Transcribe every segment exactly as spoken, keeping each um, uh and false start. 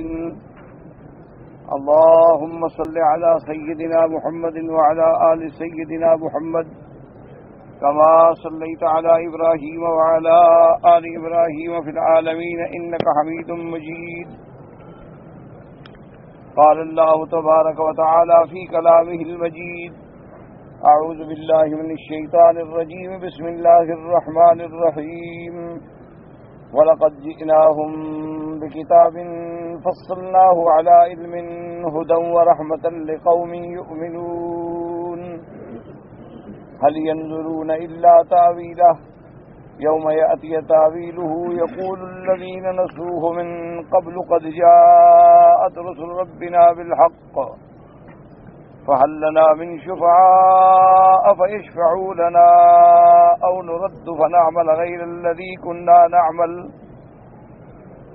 الرحيم اللهم صل على سيدنا محمد وعلى آل سيدنا محمد كما صليت على إبراهيم وعلى آل إبراهيم في العالمين إنك حميد مجيد. قال الله تبارك وتعالى في كلامه المجيد: أعوذ بالله من الشيطان الرجيم، بسم الله الرحمن الرحيم. وَلَقَدْ جِئْنَاهُمْ بِكِتَابٍ فَصَّلْنَاهُ عَلَى عِلْمٍ هُدًى وَرَحْمَةً لِقَوْمٍ يُؤْمِنُونَ. هَلْ يَنْظُرُونَ إِلَّا تَأْوِيلَهُ، يَوْمَ يَأْتِي تَأْوِيلُهُ يَقُولُ الَّذِينَ نَسُوهُ مِنْ قَبْلُ قَدْ جَاءَتْ رُسُلُ رَبِّنَا بِالْحَقِّ، فَهَلْ لَنَا مِنْ شُفَعَاءَ فَيَشْفَعُوا لَنَا أَوْ نُرَدُّ فَنَعْمَلَ غَيْرَ الَّذِي كُنَّا نَعْمَلُ؟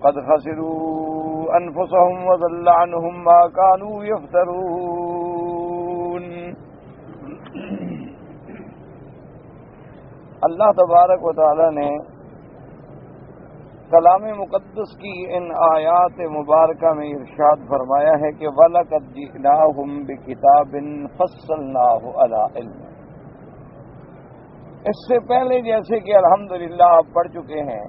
قَدْ خَسِرُوا أَنفُسَهُمْ وَضَلَّ عَنْهُمْ مَا كَانُوا يَفْتَرُونَ. اللہ تبارک و تعالی نے کلام مقدس کی ان آیات مبارکہ میں ارشاد فرمایا ہے کہ وَلَقَدْ جِئْنَاهُمْ بِكِتَابٍ فَصَّلْنَاهُ عَلَىٰ عِلْمٍ. اس سے پہلے جیسے کہ الحمدللہ آپ پڑھ چکے ہیں،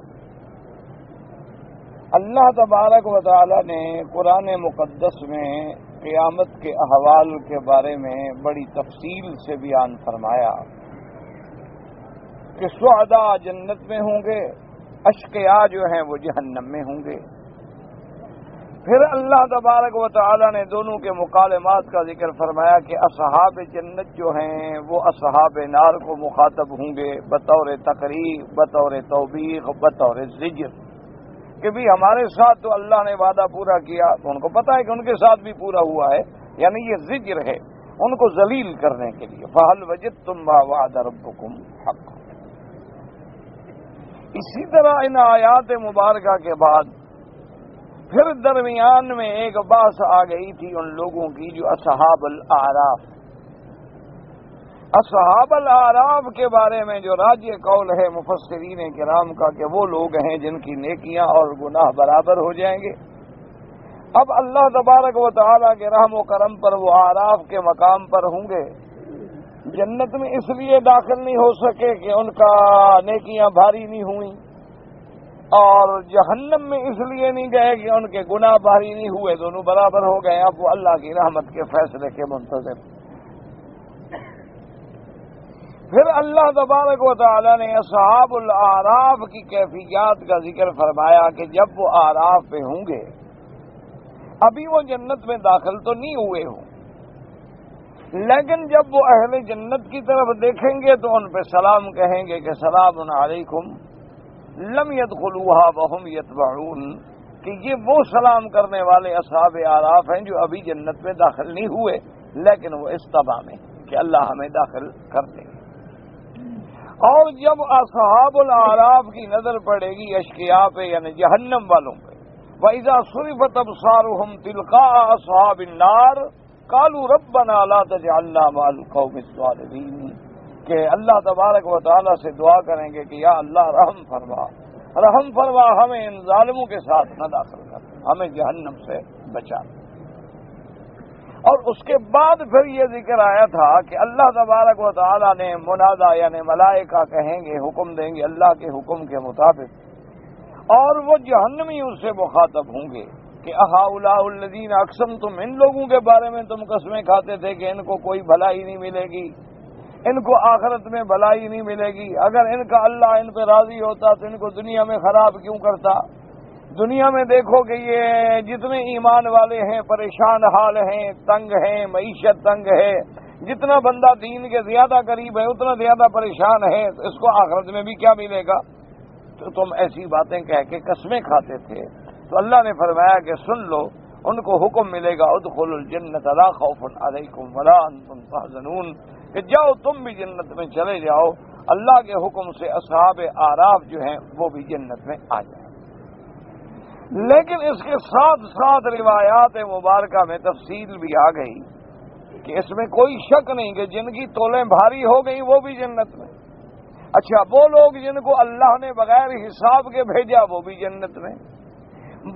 اللہ تبارک و تعالی نے قرآن مقدس میں قیامت کے احوال کے بارے میں بڑی تفصیل سے بیان فرمایا کہ سعداء جنت میں ہوں گے، اشقیاء جو ہیں وہ جہنم میں ہوں گے. پھر اللہ تبارک و تعالی نے دونوں کے مکالمات کا ذکر فرمایا کہ اصحاب جنت جو ہیں وہ اصحاب نار کو مخاطب ہوں گے بطور تقریب، بطور توبیخ، بطور زجر، کہ بھی ہمارے ساتھ تو اللہ نے وعدہ پورا کیا، تو ان کو پتا ہے کہ ان کے ساتھ بھی پورا ہوا ہے، یعنی یہ زجر ہے ان کو ذلیل کرنے کے لیے. فَهَلْ وَجَدْتُمْ مَا وَعَدَ رَبُّكُمْ حَقًّا. اسی طرح ان آیات مبارکہ کے بعد پھر درمیان میں ایک بحث آ گئی تھی ان لوگوں کی جو اصحاب الاعراف، اصحاب الاعراف کے بارے میں جو راجع قول ہے مفسرین کرام کا کہ وہ لوگ ہیں جن کی نیکیاں اور گناہ برابر ہو جائیں گے. اب اللہ تبارک و تعالیٰ کے رحم و کرم پر وہ اعراف کے مقام پر ہوں گے، جنت میں اس لیے داخل نہیں ہو سکے کہ ان کا نیکیاں بھاری نہیں ہوئیں، اور جہنم میں اس لیے نہیں گئے کہ ان کے گناہ بھاری نہیں ہوئے، دونوں برابر ہو گئے. اب وہ اللہ کی رحمت کے فیصلے کے منتظر. پھر اللہ تبارک و تعالی نے اصحاب الاعراف کی کیفیات کا ذکر فرمایا کہ جب وہ اعراف پہ ہوں گے، ابھی وہ جنت میں داخل تو نہیں ہوئے ہوں، لیکن جب وہ اہل جنت کی طرف دیکھیں گے تو ان پہ سلام کہیں گے کہ سلام علیکم لم یدخلوها وهم یتبعون، کہ یہ وہ سلام کرنے والے اصحاب اعراف ہیں جو ابھی جنت میں داخل نہیں ہوئے، لیکن وہ اس تبع میں کہ اللہ ہمیں داخل کر دے. اور جب اصحاب الاعراف کی نظر پڑے گی اشقیاء پہ یعنی جہنم والوں پہ، وَإِذَا صُرِفَتْ أَبْصَارُهُمْ تِلْقَاءَ أَصْحَابِ النَّارِ قالوا ربنا لا تجعلنا مع القوم الظالمين، کہ اللہ تبارک و تعالیٰ سے دعا کریں گے کہ یا اللہ رحم فرما، رحم فرما ہمیں ان ظالموں کے ساتھ نہ داخل کر، ہمیں جہنم سے بچا. اور اس کے بعد پھر یہ ذکر آیا تھا کہ اللہ تبارک و تعالیٰ نے منادہ یعنی ملائکہ کہیں گے، حکم دیں گے اللہ کے حکم کے مطابق، اور وہ جہنمیوں سے مخاطب ہوں گے کہ اہاؤلاء الذین اقسمتم، ان لوگوں کے بارے میں تم قسمیں کھاتے تھے کہ ان کو کوئی بھلائی نہیں ملے گی، ان کو آخرت میں بھلائی نہیں ملے گی، اگر ان کا اللہ ان پہ راضی ہوتا تو ان کو دنیا میں خراب کیوں کرتا؟ دنیا میں دیکھو کہ یہ جتنے ایمان والے ہیں پریشان حال ہیں، تنگ ہیں، معیشت تنگ ہے، جتنا بندہ دین کے زیادہ قریب ہے اتنا زیادہ پریشان ہے، اس کو آخرت میں بھی کیا ملے گا؟ تو تم ایسی باتیں کہہ کے قسمیں کھاتے تھے. تو اللہ نے فرمایا کہ سن لو، ان کو حکم ملے گا ادخلوا الجنۃ لا خوف علیکم ولا انتم تحزنون، کہ جاؤ تم بھی جنت میں چلے جاؤ، اللہ کے حکم سے اصحاب اعراف جو ہیں وہ بھی جنت میں آ جائیں. لیکن اس کے ساتھ ساتھ روایات مبارکہ میں تفصیل بھی آ گئی کہ اس میں کوئی شک نہیں کہ جن کی تولیں بھاری ہو گئی وہ بھی جنت میں. اچھا، وہ لوگ جن کو اللہ نے بغیر حساب کے بھیجا وہ بھی جنت میں،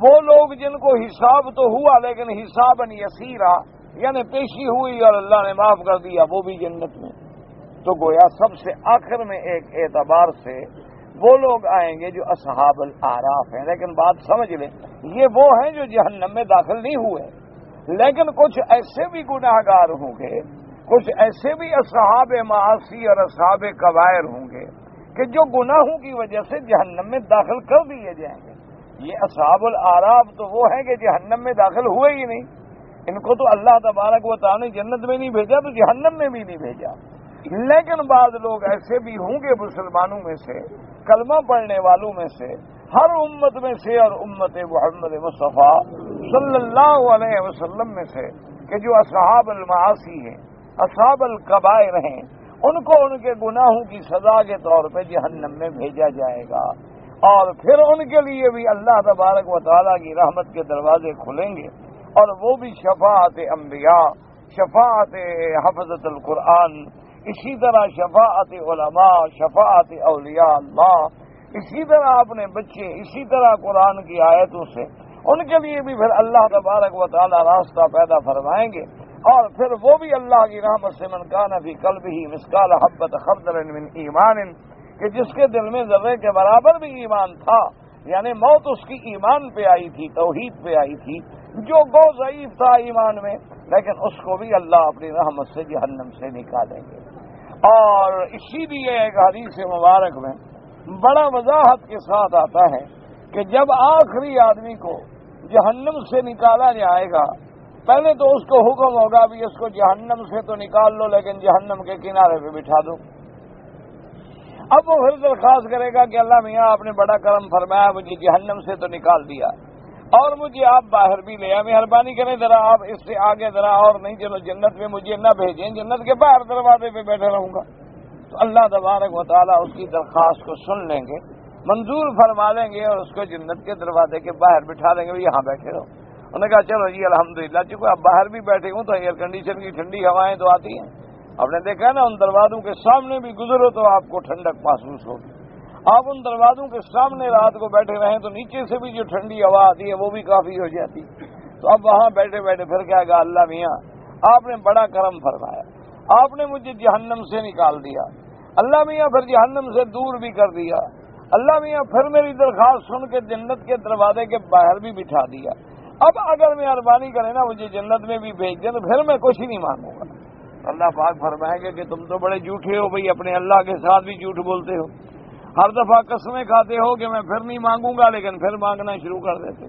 وہ لوگ جن کو حساب تو ہوا لیکن حساباً یسیرا یعنی پیشی ہوئی اور اللہ نے معاف کر دیا، وہ بھی جنت میں. تو گویا سب سے آخر میں ایک اعتبار سے وہ لوگ آئیں گے جو اصحاب الاعراف ہیں. لیکن بات سمجھ لیں، یہ وہ ہیں جو جہنم میں داخل نہیں ہوئے، لیکن کچھ ایسے بھی گناہگار ہوں گے، کچھ ایسے بھی اصحاب معاصی اور اصحاب کبائر ہوں گے کہ جو گناہوں کی وجہ سے جہنم میں داخل کر دیے جائیں گے. یہ اصحاب الاعراف تو وہ ہیں کہ جہنم میں داخل ہوئے ہی نہیں، ان کو تو اللہ تبارک و تعالی نے جنت میں نہیں بھیجا تو جہنم میں بھی نہیں بھیجا. لیکن بعض لوگ ایسے بھی ہوں گے مسلمانوں میں سے، کلمہ پڑھنے والوں میں سے، ہر امت میں سے اور امت محمد مصطفیٰ صلی اللہ علیہ وسلم میں سے کہ جو اصحاب المعاصی ہیں، اصحاب القبائر ہیں، ان کو ان کے گناہوں کی سزا کے طور پہ جہنم میں بھیجا جائے گا. اور پھر ان کے لیے بھی اللہ تبارک و تعالیٰ کی رحمت کے دروازے کھلیں گے، اور وہ بھی شفاعت انبیاء، شفاعت حفظت القرآن، اسی طرح شفاعت علماء، شفاعت اولیاء اللہ، اسی طرح اپنے بچے، اسی طرح قرآن کی آیتوں سے ان کے لیے بھی پھر اللہ تبارک و تعالیٰ راستہ پیدا فرمائیں گے. اور پھر وہ بھی اللہ کی رحمت سے من کان فی قلبہ مثقال حبۃ خردل من ایمان، کہ جس کے دل میں ذرے کے برابر بھی ایمان تھا، یعنی موت اس کی ایمان پہ آئی تھی، توحید پہ آئی تھی، جو گو ضعیف تھا ایمان میں، لیکن اس کو بھی اللہ اپنی رحمت سے جہنم سے نکالیں گے. اور اسی لیے ایک حدیث مبارک میں بڑا وضاحت کے ساتھ آتا ہے کہ جب آخری آدمی کو جہنم سے نکالا جائے گا، پہلے تو اس کو حکم ہوگا بھی اس کو جہنم سے تو نکال لو لیکن جہنم کے کنارے پہ بٹھا دو. اب وہ پھر درخواست کرے گا کہ اللہ میاں آپ نے بڑا کرم فرمایا، مجھے جہنم سے تو نکال دیا اور مجھے آپ باہر بھی لے آئے، مہربانی کریں ذرا آپ اس سے آگے ذرا اور نہیں چلو، جنت میں مجھے نہ بھیجیں، جنت کے باہر دروازے پہ بیٹھا رہوں گا. تو اللہ تبارک و تعالیٰ اس کی درخواست کو سن لیں گے، منظور فرما لیں گے اور اس کو جنت کے دروازے کے باہر بٹھا لیں گے، یہاں بیٹھے رہو. انہوں نے کہا چلو جی الحمدللہ، چونکہ آپ باہر بھی بیٹھے ہوں تو ایئر کنڈیشن کی ٹھنڈی ہوائیں تو آتی ہیں، آپ نے دیکھا نا ان دروازوں کے سامنے بھی گزرو تو آپ کو ٹھنڈک محسوس ہوگی. آپ ان دروازوں کے سامنے رات کو بیٹھے رہیں تو نیچے سے بھی جو ٹھنڈی ہوا آتی ہے وہ بھی کافی ہو جاتی. تو اب وہاں بیٹھے بیٹھے پھر کہے گا اللہ میاں آپ نے بڑا کرم فرمایا، آپ نے مجھے جہنم سے نکال دیا، اللہ میاں پھر جہنم سے دور بھی کر دیا، اللہ میاں پھر میری درخواست سن کے جنت کے دروازے کے باہر بھی بٹھا دیا، اب اگر مہربانی کرے نا مجھے جنت میں بھی بھیج دیں تو پھر میں کچھ ہی نہیں مانوں گا. اللہ پاک فرمائے گا کہ تم تو بڑے جھوٹے ہو بھئی، اپنے اللہ کے ساتھ بھی جھوٹ بولتے ہو، ہر دفعہ قسمیں کھاتے ہو کہ میں پھر نہیں مانگوں گا لیکن پھر مانگنا شروع کر دیتے.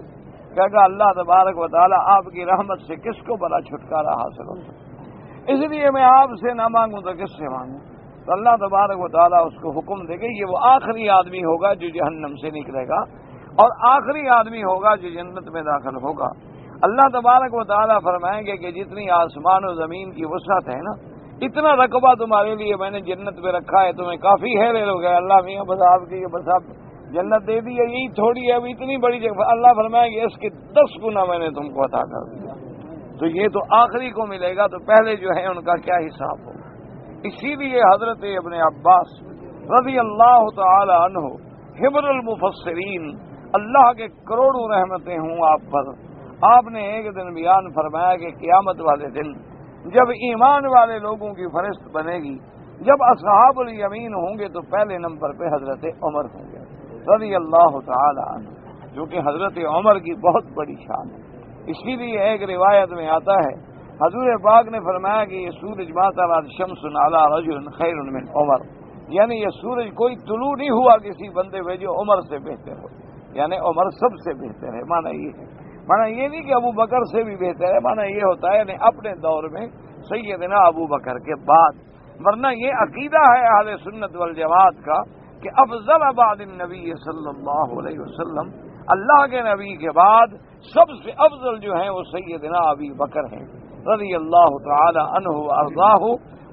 کہا کہ اللہ تبارک و تعالیٰ آپ کی رحمت سے کس کو بڑا چھٹکارا حاصل ہو سکتا، اس لیے میں آپ سے نہ مانگوں تو کس سے مانگوں. تو اللہ تبارک و تعالیٰ اس کو حکم دے گا، یہ وہ آخری آدمی ہوگا جو جہنم سے نکلے گا اور آخری آدمی ہوگا جو جنت میں داخل ہوگا. اللہ تبارک و تعالیٰ فرمائیں گے کہ جتنی آسمان و زمین کی وسعت ہے نا، اتنا رقبہ تمہارے لیے میں نے جنت میں رکھا ہے، تمہیں کافی ہے. لے لو گے اللہ میاں بس آپ کی بس آپ جنت دے دی ہے، یہی تھوڑی ہے، اب اتنی بڑی جگہ. اللہ فرمائیں گے اس کے دس گنا میں نے تم کو عطا کر دیا. تو یہ تو آخری کو ملے گا، تو پہلے جو ہے ان کا کیا حساب ہوگا. اسی لیے حضرت ابن عباس رضی اللہ تعالی عنہ حبر المفسرین، اللہ کے کروڑوں رحمتیں ہوں آپ پر، آپ نے ایک دن بیان فرمایا کہ قیامت والے دن جب ایمان والے لوگوں کی فہرست بنے گی، جب اصحاب الیمین ہوں گے تو پہلے نمبر پہ حضرت عمر ہوں گے رضی اللہ تعالی عنہ، جو کہ حضرت عمر کی بہت بڑی شان ہے. اسی لیے ایک روایت میں آتا ہے حضور پاک نے فرمایا کہ یہ سورج ما طلعت شمس علی رجل خیر من عمر، یعنی یہ سورج کوئی طلوع نہیں ہوا کسی بندے پہ جو عمر سے بہتر ہو، یعنی عمر سب سے بہتر ہے. مانا یہ ہے، مانا یہ نہیں کہ ابو بکر سے بھی بہتر ہے، مانا یہ ہوتا ہے یعنی اپنے دور میں سیدنا ابو بکر کے بعد. ورنہ یہ عقیدہ ہے اہل سنت والجماعت کا کہ افضل بعد النبی صلی اللہ علیہ وسلم، اللہ کے نبی کے بعد سب سے افضل جو ہیں وہ سیدنا ابو بکر ہیں رضی اللہ تعالی عنہ وارضاہ،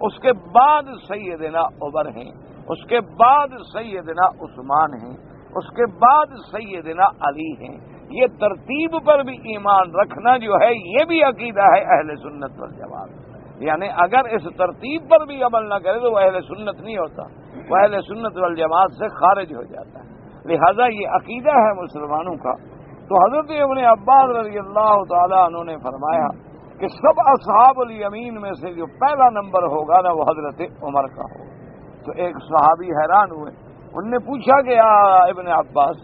اس کے بعد سیدنا عمر ہیں، اس کے بعد سیدنا عثمان ہیں، اس کے بعد سیدنا علی ہیں. یہ ترتیب پر بھی ایمان رکھنا جو ہے یہ بھی عقیدہ ہے اہل سنت والجماعت، یعنی اگر اس ترتیب پر بھی عمل نہ کرے تو وہ اہل سنت نہیں ہوتا، وہ اہل سنت والجماعت سے خارج ہو جاتا ہے. لہذا یہ عقیدہ ہے مسلمانوں کا تو حضرت ابن عباس رضی اللہ تعالیٰ عنہ نے فرمایا کہ سب اصحاب الیمین میں سے جو پہلا نمبر ہوگا نا وہ حضرت عمر کا ہوگا. تو ایک صحابی حیران ہوئے, ان نے پوچھا کہ یا ابن عباس,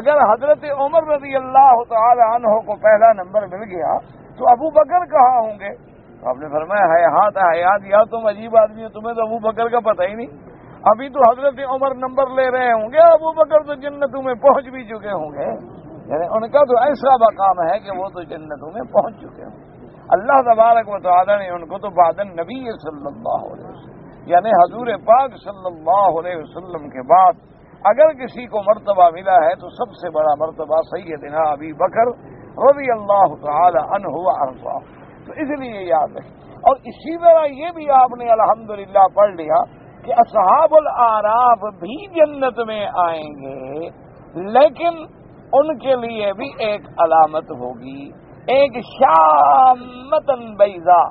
اگر حضرت عمر رضی اللہ تعالی عنہ کو پہلا نمبر مل گیا تو ابو بکر کہاں ہوں گے؟ تو آپ نے فرمایا حیات حیات یا تم عجیب آدمی ہو, تمہیں تو ابو بکر کا پتہ ہی نہیں. ابھی تو حضرت عمر نمبر لے رہے ہوں گے, ابو بکر تو جنتوں میں پہنچ بھی چکے ہوں گے. یعنی ان کا تو ایسا مقام ہے کہ وہ تو جنتوں میں پہنچ چکے ہوں گے. اللہ تبارک و تعالی نے ان کو تو بعد نبی صلی اللہ علیہ وسلم یعنی حضور پاک صلی اللہ علیہ وسلم کے بعد اگر کسی کو مرتبہ ملا ہے تو سب سے بڑا مرتبہ سیدنا ابی بکر رضی اللہ تعالی عنہ وارضاہ. تو اس لیے یاد رکھیں. اور اسی طرح یہ بھی آپ نے الحمدللہ پڑھ لیا کہ اصحاب الاعراف بھی جنت میں آئیں گے, لیکن ان کے لیے بھی ایک علامت ہوگی, ایک شامتن بیضا.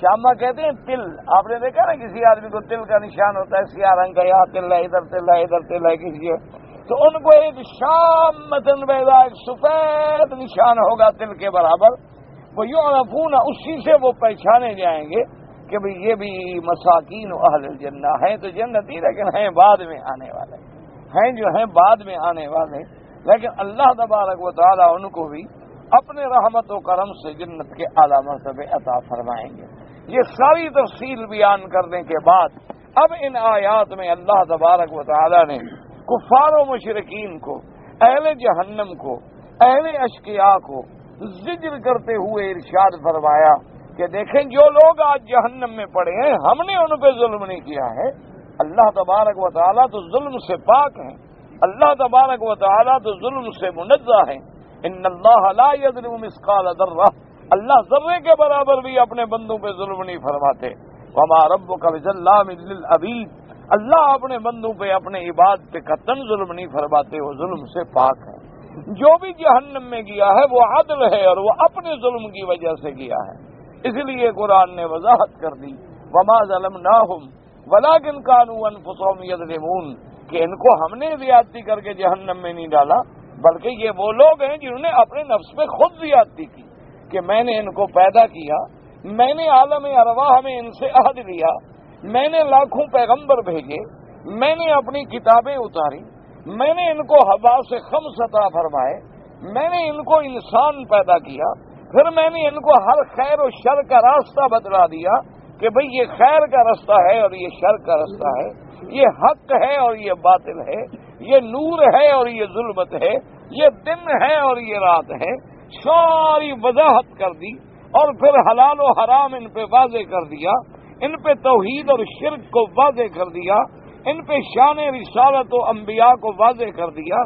شامہ کہتے ہیں تل. آپ نے دیکھا نا کسی آدمی کو تل کا نشان ہوتا ہے, سیاہ رنگ کا, یہاں تل ہے, ادھر تل ہے, ادھر تل ہے کسی. تو ان کو ایک شامتن بیضا, ایک سفید نشان ہوگا تل کے برابر. وہ یعرفون, اسی سے وہ پہچانے جائیں گے کہ بھئی یہ بھی مساکین و اہل الجنہ ہیں, تو جنتی لیکن ہیں بعد میں آنے والے, ہیں جو ہیں بعد میں آنے والے. لیکن اللہ تبارک و تعالی ان کو بھی اپنے رحمت و کرم سے جنت کے اعلیٰ مرتبے عطا فرمائیں گے. یہ ساری تفصیل بیان کرنے کے بعد اب ان آیات میں اللہ تبارک و تعالی نے کفار و مشرکین کو, اہل جہنم کو, اہل اشقیاء کو زجر کرتے ہوئے ارشاد فرمایا کہ دیکھیں جو لوگ آج جہنم میں پڑے ہیں, ہم نے ان پہ ظلم نہیں کیا ہے. اللہ تبارک و تعالیٰ تو ظلم سے پاک ہیں, اللہ تبارک و تعالیٰ تو ظلم سے منزہ ہیں. ان اللہ لا یظلم مثقال ذرہ, اللہ ذرے کے برابر بھی اپنے بندوں پہ ظلم نہیں فرماتے. وما ربک بظلام للعبید, اللہ اپنے بندوں پہ, اپنے عباد پہ قطعاً ظلم نہیں فرماتے, وہ ظلم سے پاک ہیں. جو بھی جہنم میں گیا ہے وہ عدل ہے, اور وہ اپنے ظلم کی وجہ سے گیا ہے. اس لیے قرآن نے وضاحت کر دی وما ظلمناہم ولکن کانوا انفسہم یظلمون, کہ ان کو ہم نے زیادتی کر کے جہنم میں نہیں ڈالا, بلکہ یہ وہ لوگ ہیں جنہوں نے اپنے نفس پہ خود زیادتی کی کہ میں نے ان کو پیدا کیا, میں نے عالم ارواح میں ان سے عہد لیا, میں نے لاکھوں پیغمبر بھیجے, میں نے اپنی کتابیں اتاری, میں نے ان کو حواس خمس عطا فرمائے, میں نے ان کو انسان پیدا کیا, پھر میں نے ان کو ہر خیر و شر کا راستہ بتلا دیا کہ بھئی یہ خیر کا راستہ ہے اور یہ شر کا راستہ ہے, یہ حق ہے اور یہ باطل ہے, یہ نور ہے اور یہ ظلمت ہے, یہ دن ہے اور یہ رات ہے. ساری وضاحت کر دی اور پھر حلال و حرام ان پہ واضح کر دیا, ان پہ توحید اور شرک کو واضح کر دیا, ان پہ شان رسالت و انبیاء کو واضح کر دیا.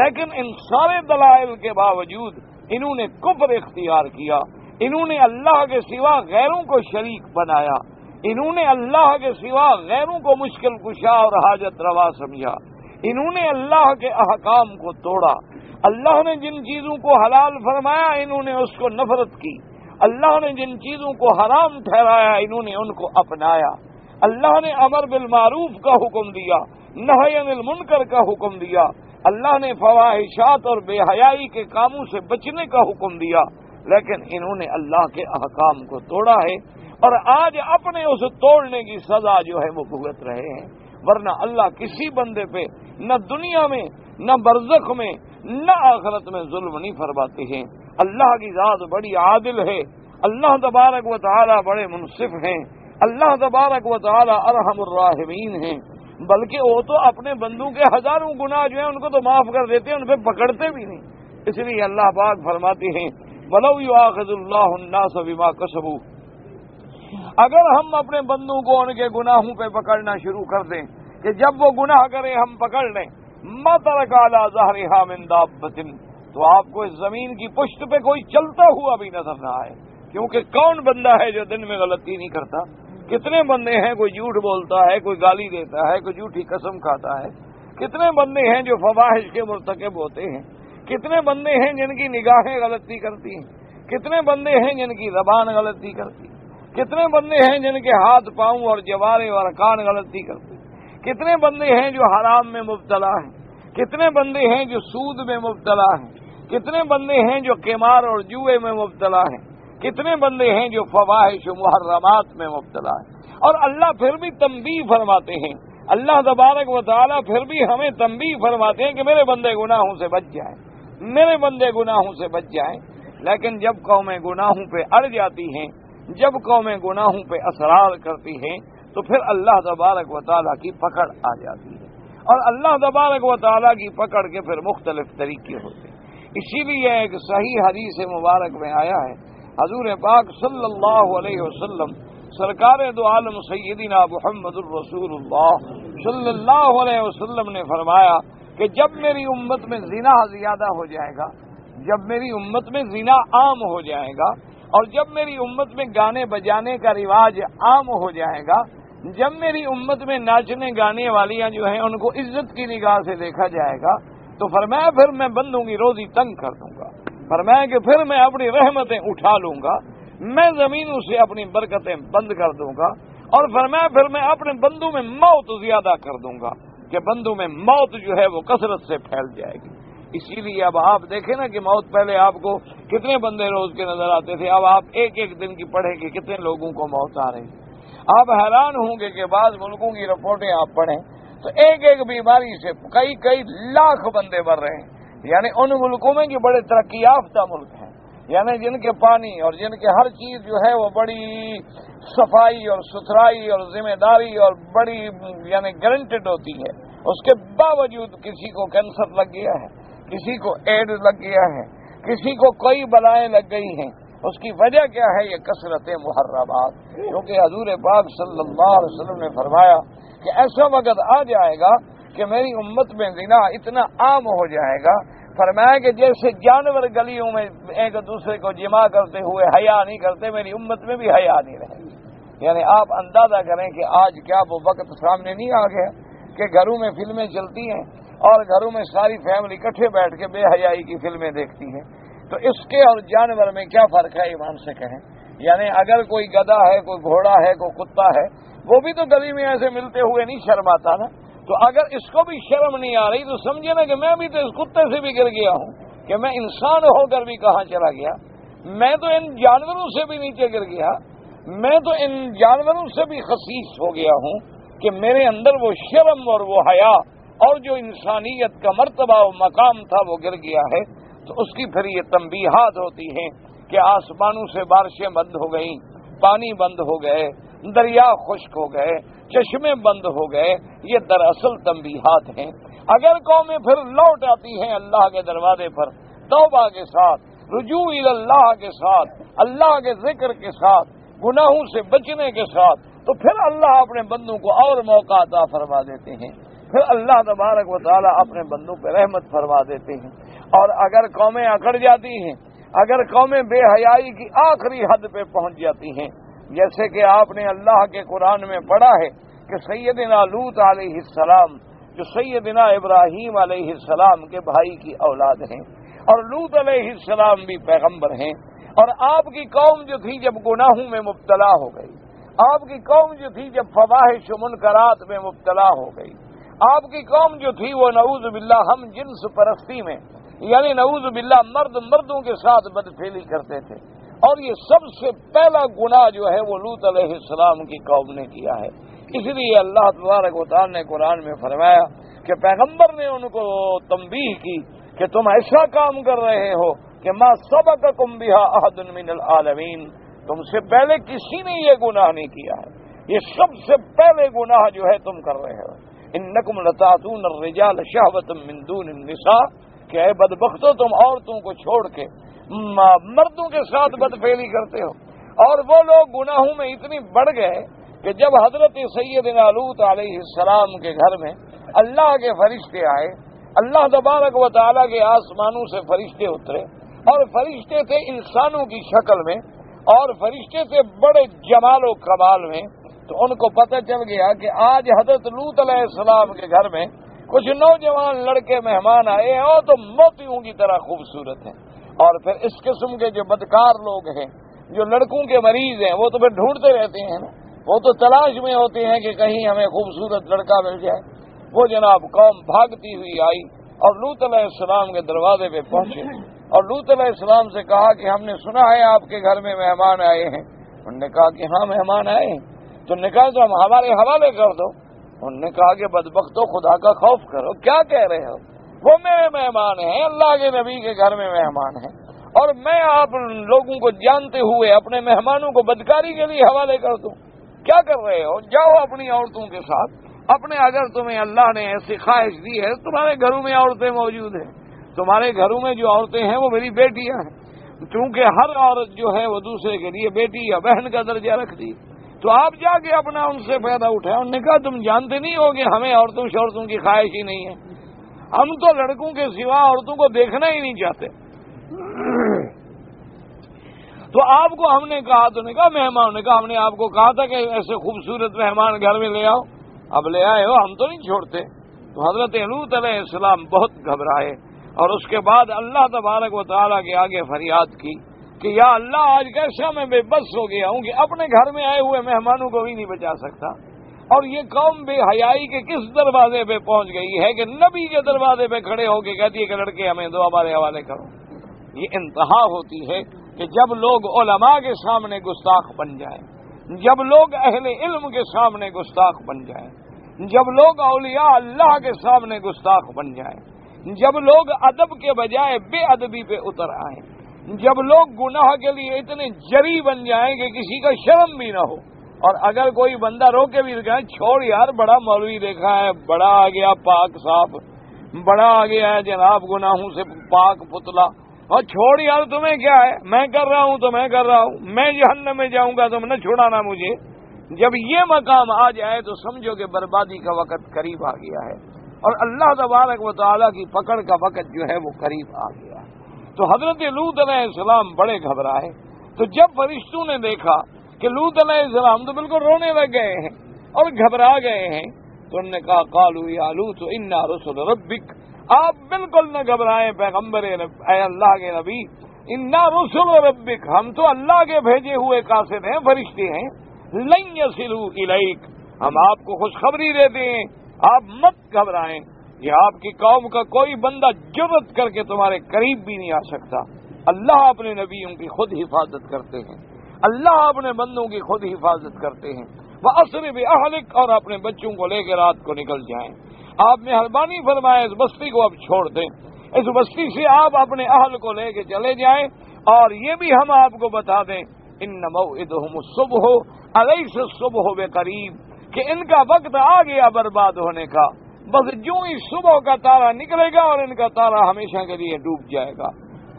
لیکن ان سارے دلائل کے باوجود انہوں نے کفر اختیار کیا, انہوں نے اللہ کے سوا غیروں کو شریک بنایا, انہوں نے اللہ کے سوا غیروں کو مشکل کشا اور حاجت روا سمجھا, انہوں نے اللہ کے احکام کو توڑا. اللہ نے جن چیزوں کو حلال فرمایا انہوں نے اس کو نفرت کی, اللہ نے جن چیزوں کو حرام ٹھہرایا انہوں نے ان کو اپنایا. اللہ نے امر بالمعروف کا حکم دیا, نہی عن المنکر کا حکم دیا, اللہ نے فواحشات اور بے حیائی کے کاموں سے بچنے کا حکم دیا, لیکن انہوں نے اللہ کے احکام کو توڑا ہے اور آج اپنے اس توڑنے کی سزا جو ہے وہ بھگت رہے ہیں. ورنہ اللہ کسی بندے پہ نہ دنیا میں, نہ برزخ میں, نہ آخرت میں ظلم نہیں فرماتے ہیں. اللہ کی ذات بڑی عادل ہے, اللہ تبارک و تعالی بڑے منصف ہیں, اللہ تبارک و تعالی ارحم الراحمین ہیں. بلکہ وہ تو اپنے بندوں کے ہزاروں گناہ جو ہیں ان کو تو معاف کر دیتے ہیں, ان پہ پکڑتے بھی نہیں. اس لیے اللہ پاک فرماتے ہیں وَلَوْ يُؤَاخِذُ اللَّهُ النَّاسَ بِمَا كَسَبُوا, اگر ہم اپنے بندوں کو ان کے گناہوں پہ پکڑنا شروع کر دیں کہ جب وہ گناہ کریں ہم پکڑ لیں, مَا تَرَكَ عَلَى ظَهْرِهَا مِن دَابَّةٍ, تو آپ کو اس زمین کی پشت پہ کوئی چلتا ہوا بھی نظر نہ آئے. کیونکہ کون بندہ ہے جو دن میں غلطی نہیں کرتا؟ کتنے بندے ہیں کوئی جھوٹ بولتا ہے, کوئی گالی دیتا ہے, کوئی جھوٹی قسم کھاتا ہے, کتنے بندے ہیں جو فواحش کے مرتکب ہوتے ہیں, کتنے بندے ہیں جن کی نگاہیں غلطی کرتی ہیں, کتنے بندے ہیں جن کی زبان غلطی کرتی ہے, کتنے بندے ہیں جن کے ہاتھ پاؤں اور جوارے اور کان غلطی کرتی ہیں, کتنے بندے ہیں جو حرام میں مبتلا ہیں, کتنے بندے ہیں جو سود میں مبتلا ہیں, کتنے بندے ہیں جو قمار اور جوئے میں مبتلا ہیں, کتنے بندے ہیں جو فواحش و محرمات میں مبتلا ہیں. اور اللہ پھر بھی تنبیہ فرماتے ہیں, اللہ تبارک و تعالیٰ پھر بھی ہمیں تنبیہ فرماتے ہیں کہ میرے بندے گناہوں سے بچ جائیں, میرے بندے گناہوں سے بچ جائیں. لیکن جب قومیں گناہوں پہ اڑ جاتی ہیں, جب قومیں گناہوں پہ اصرار کرتی ہیں, تو پھر اللہ تبارک و تعالیٰ کی پکڑ آ جاتی ہے. اور اللہ تبارک و تعالیٰ کی پکڑ کے پھر مختلف طریقے ہوتے ہیں. اسی لیے ایک صحیح حدیث مبارک میں آیا ہے, حضور پاک صلی اللہ علیہ وسلم سرکار دو عالم سیدنا محمد الرسول اللہ صلی اللہ علیہ وسلم نے فرمایا کہ جب میری امت میں زنا زیادہ ہو جائے گا, جب میری امت میں زنا عام ہو جائے گا, اور جب میری امت میں گانے بجانے کا رواج عام ہو جائے گا, جب میری امت میں ناچنے گانے والیاں جو ہیں ان کو عزت کی نگاہ سے دیکھا جائے گا, تو فرمایا پھر میں بندوں کی روزی تنگ کر دوں گا. فرمایا کہ پھر میں اپنی رحمتیں اٹھا لوں گا, میں زمینوں سے اپنی برکتیں بند کر دوں گا. اور فرمایا پھر میں اپنے بندوں میں موت زیادہ کر دوں گا کہ بندوں میں موت جو ہے وہ کثرت سے پھیل جائے گی. اسی لیے اب آپ دیکھیں نا کہ موت, پہلے آپ کو کتنے بندے روز کے نظر آتے تھے, اب آپ ایک ایک دن کی پڑھیں کہ کتنے لوگوں کو موت آ رہی ہے. آپ حیران ہوں گے کہ بعض ملکوں کی رپورٹیں آپ پڑھیں تو ایک ایک بیماری سے کئی کئی لاکھ بندے مر رہے ہیں. یعنی ان ملکوں میں جو بڑے ترقی یافتہ ملک ہیں, یعنی جن کے پانی اور جن کے ہر چیز جو ہے وہ بڑی صفائی اور ستھرائی اور ذمہ داری اور بڑی یعنی گارنٹڈ ہوتی ہے, اس کے باوجود کسی کو کینسر لگ گیا ہے, کسی کو ایڈز لگ گیا ہے, کسی کو کئی بلائیں لگ گئی ہیں. اس کی وجہ کیا ہے؟ یہ کثرت محرمات. کیونکہ حضور پاک صلی اللہ علیہ وسلم نے فرمایا کہ ایسا وقت آ جائے گا کہ میری امت میں زنا اتنا عام ہو جائے گا, فرمایا کہ جیسے جانور گلیوں میں ایک دوسرے کو جمع کرتے ہوئے حیا نہیں کرتے, میری امت میں بھی حیا نہیں رہے گی. یعنی آپ اندازہ کریں کہ آج کیا وہ وقت سامنے نہیں آ گیا کہ گھروں میں فلمیں چلتی ہیں اور گھروں میں ساری فیملی اکٹھے بیٹھ کے بے حیائی کی فلمیں دیکھتی ہیں. تو اس کے اور جانور میں کیا فرق ہے, ایمان سے کہیں؟ یعنی اگر کوئی گدھا ہے, کوئی گھوڑا ہے, کوئی کتا ہے, وہ بھی تو گلی میں ایسے ملتے ہوئے نہیں شرماتا نا. تو اگر اس کو بھی شرم نہیں آ رہی تو سمجھے نا کہ میں بھی تو اس کتے سے بھی گر گیا ہوں, کہ میں انسان ہو کر بھی کہاں چلا گیا, میں تو ان جانوروں سے بھی نیچے گر گیا, میں تو ان جانوروں سے بھی خسیس ہو گیا ہوں کہ میرے اندر وہ شرم اور وہ حیا اور جو انسانیت کا مرتبہ و مقام تھا وہ گر گیا ہے. تو اس کی پھر یہ تنبیہات ہوتی ہیں کہ آسمانوں سے بارشیں بند ہو گئیں, پانی بند ہو گئے, دریا خشک ہو گئے, چشمے بند ہو گئے. یہ دراصل تنبیہات ہیں. اگر قومیں پھر لوٹ آتی ہیں اللہ کے دروازے پر توبہ کے ساتھ, رجوع اللہ کے ساتھ, اللہ کے ذکر کے ساتھ, گناہوں سے بچنے کے ساتھ, تو پھر اللہ اپنے بندوں کو اور موقع عطا فرما دیتے ہیں. پھر اللہ تبارک و تعالیٰ اپنے بندوں پہ رحمت فرما دیتے ہیں. اور اگر قومیں اکڑ جاتی ہیں, اگر قومیں بے حیائی کی آخری حد پہ پہنچ جاتی ہیں, جیسے کہ آپ نے اللہ کے قرآن میں پڑھا ہے کہ سیدنا لوط علیہ السلام جو سیدنا ابراہیم علیہ السلام کے بھائی کی اولاد ہیں, اور لوط علیہ السلام بھی پیغمبر ہیں, اور آپ کی قوم جو تھی جب گناہوں میں مبتلا ہو گئی, آپ کی قوم جو تھی جب فواحش و منکرات میں مبتلا ہو گئی, آپ کی قوم جو تھی وہ نعوذ باللہ ہم جنس پرستی میں, یعنی نعوذ باللہ مرد مردوں کے ساتھ بدفعلی کرتے تھے. اور یہ سب سے پہلا گناہ جو ہے وہ لوط علیہ السلام کی قوم نے کیا ہے. اس لیے اللہ تبارک و تعالیٰ نے قرآن میں فرمایا کہ پیغمبر نے ان کو تنبیہ کی کہ تم ایسا کام کر رہے ہو کہ ما سبقکم بہا احد من العالمین, تم سے پہلے کسی نے یہ گناہ نہیں کیا ہے, یہ سب سے پہلے گناہ جو ہے تم کر رہے ہو. انکم لتاتون الرجال شہوۃ من دون النساء, کہ اے بدبختو تم عورتوں کو چھوڑ کے مردوں کے ساتھ بدفعلی کرتے ہو. اور وہ لوگ گناہوں میں اتنی بڑھ گئے کہ جب حضرت سیدنا لوط علیہ السلام کے گھر میں اللہ کے فرشتے آئے, اللہ تبارک و تعالیٰ کے آسمانوں سے فرشتے اترے, اور فرشتے تھے انسانوں کی شکل میں, اور فرشتے تھے بڑے جمال و کمال میں. تو ان کو پتہ چل گیا کہ آج حضرت لوط علیہ السلام کے گھر میں کچھ نوجوان لڑکے مہمان آئے ہیں, وہ تو موتیوں کی طرح خوبصورت ہیں. اور پھر اس قسم کے جو بدکار لوگ ہیں, جو لڑکوں کے مریض ہیں, وہ تو پھر ڈھونڈتے رہتے ہیں نا, وہ تو تلاش میں ہوتے ہیں کہ کہیں ہمیں خوبصورت لڑکا مل جائے. وہ جناب قوم بھاگتی ہوئی آئی اور لوط علیہ السلام کے دروازے پہ پہنچے. اور لوط علیہ السلام سے کہا کہ ہم نے سنا ہے آپ کے گھر میں مہمان آئے ہیں. انہوں نے کہا کہ ہاں مہمان آئے ہیں. تو انہوں نے کہا تو ہمارے حوالے کر دو. انہوں نے کہا کہ بدبختو خدا کا خوف کرو, کیا کہہ رہے ہو, وہ میرے مہمان ہیں, اللہ کے نبی کے گھر میں مہمان ہیں, اور میں آپ لوگوں کو جانتے ہوئے اپنے مہمانوں کو بدکاری کے لیے حوالے کر دوں, کیا کر رہے ہو, جاؤ اپنی عورتوں کے ساتھ اپنے, اگر تمہیں اللہ نے ایسی خواہش دی ہے, تمہارے گھروں میں عورتیں موجود ہیں, تمہارے گھروں میں جو عورتیں ہیں وہ میری بیٹیاں ہیں, چونکہ ہر عورت جو ہے وہ دوسرے کے لیے بیٹی یا بہن کا درجہ رکھتی, تو آپ جا کے اپنا ان سے فائدہ اٹھایا. انہوں نے کہا تم جانتے نہیں ہو کہ ہمیں عورتوں شورتوں کی خواہش ہی نہیں ہے, ہم تو لڑکوں کے سوا عورتوں کو دیکھنا ہی نہیں چاہتے. تو آپ کو ہم نے کہا, تو نے کہا مہمان, نے کہا ہم نے آپ کو کہا تھا کہ ایسے خوبصورت مہمان گھر میں لے آؤ, اب لے آئے ہو, ہم تو نہیں چھوڑتے. تو حضرت لوط علیہ السلام بہت گھبرائے اور اس کے بعد اللہ تبارک و تعالیٰ کے آگے فریاد کی کہ یا اللہ آج کیسا میں بے بس ہو گیا ہوں کہ اپنے گھر میں آئے ہوئے مہمانوں کو بھی نہیں بچا سکتا, اور یہ قوم بے حیائی کے کس دروازے پہ پہنچ گئی ہے کہ نبی کے دروازے پہ کھڑے ہو کے کہتی ہے کہ لڑکے ہمیں دو ہمارے حوالے کرو. یہ انتہا ہوتی ہے کہ جب لوگ علماء کے سامنے گستاخ بن جائیں, جب لوگ اہل علم کے سامنے گستاخ بن جائیں, جب لوگ اولیاء اللہ کے سامنے گستاخ بن جائیں, جب لوگ ادب کے بجائے بے ادبی پہ اتر آئیں, جب لوگ گناہ کے لیے اتنے جری بن جائیں کہ کسی کا شرم بھی نہ ہو, اور اگر کوئی بندہ رو کے بھی کہے چھوڑ یار بڑا مولوی دیکھا ہے, بڑا آ گیا پاک صاحب, بڑا آ گیا ہے جناب گناہوں سے پاک پتلا, اور چھوڑ یار تمہیں کیا ہے, میں کر رہا ہوں تو میں کر رہا ہوں, میں جہنم میں جاؤں گا تم نہ چھڑانا مجھے. جب یہ مقام آ جائے تو سمجھو کہ بربادی کا وقت قریب آ گیا ہے اور اللہ تبارک و تعالیٰ کی پکڑ کا وقت جو ہے وہ قریب آ گیا ہے. تو حضرت لوط علیہ السلام بڑے گھبرائے. تو جب فرشتوں نے دیکھا کہ لوط علیہ السلام تو بالکل رونے لگ گئے ہیں اور گھبرا گئے ہیں, تو انہوں نے کہا قالوا یا لوط انا رسل ربک, آپ بالکل نہ گھبرائیں پیغمبر اے اللہ کے نبی, انا رسل ربک, ہم تو اللہ کے بھیجے ہوئے قاصد ہیں, فرشتے ہیں, لن یصلوا الیک, ہم آپ کو خوشخبری دیتے ہیں, آپ مت گھبرائیں, یہ آپ کی قوم کا کوئی بندہ جرأت کر کے تمہارے قریب بھی نہیں آ سکتا. اللہ اپنے نبیوں کی خود حفاظت کرتے ہیں, اللہ اپنے بندوں کی خود حفاظت کرتے ہیں. وَأَسْرِ بِأَہْلِكَ, اور اپنے بچوں کو لے کے رات کو نکل جائیں. آپ مہربانی فرمائے اس بستی کو اب چھوڑ دیں, اس بستی سے آپ اپنے اہل کو لے کے چلے جائیں. اور یہ بھی ہم آپ کو بتا دیں إِنَّ مَوْعِدَهُمُ الصُّبْحُ أَلَيْسَ الصُّبْحُ بِقَرِيبٍ, کہ ان کا وقت آ گیا برباد ہونے کا, بس جو ہی صبح کا تارا نکلے گا اور ان کا تارا ہمیشہ کے لیے ڈوب جائے گا.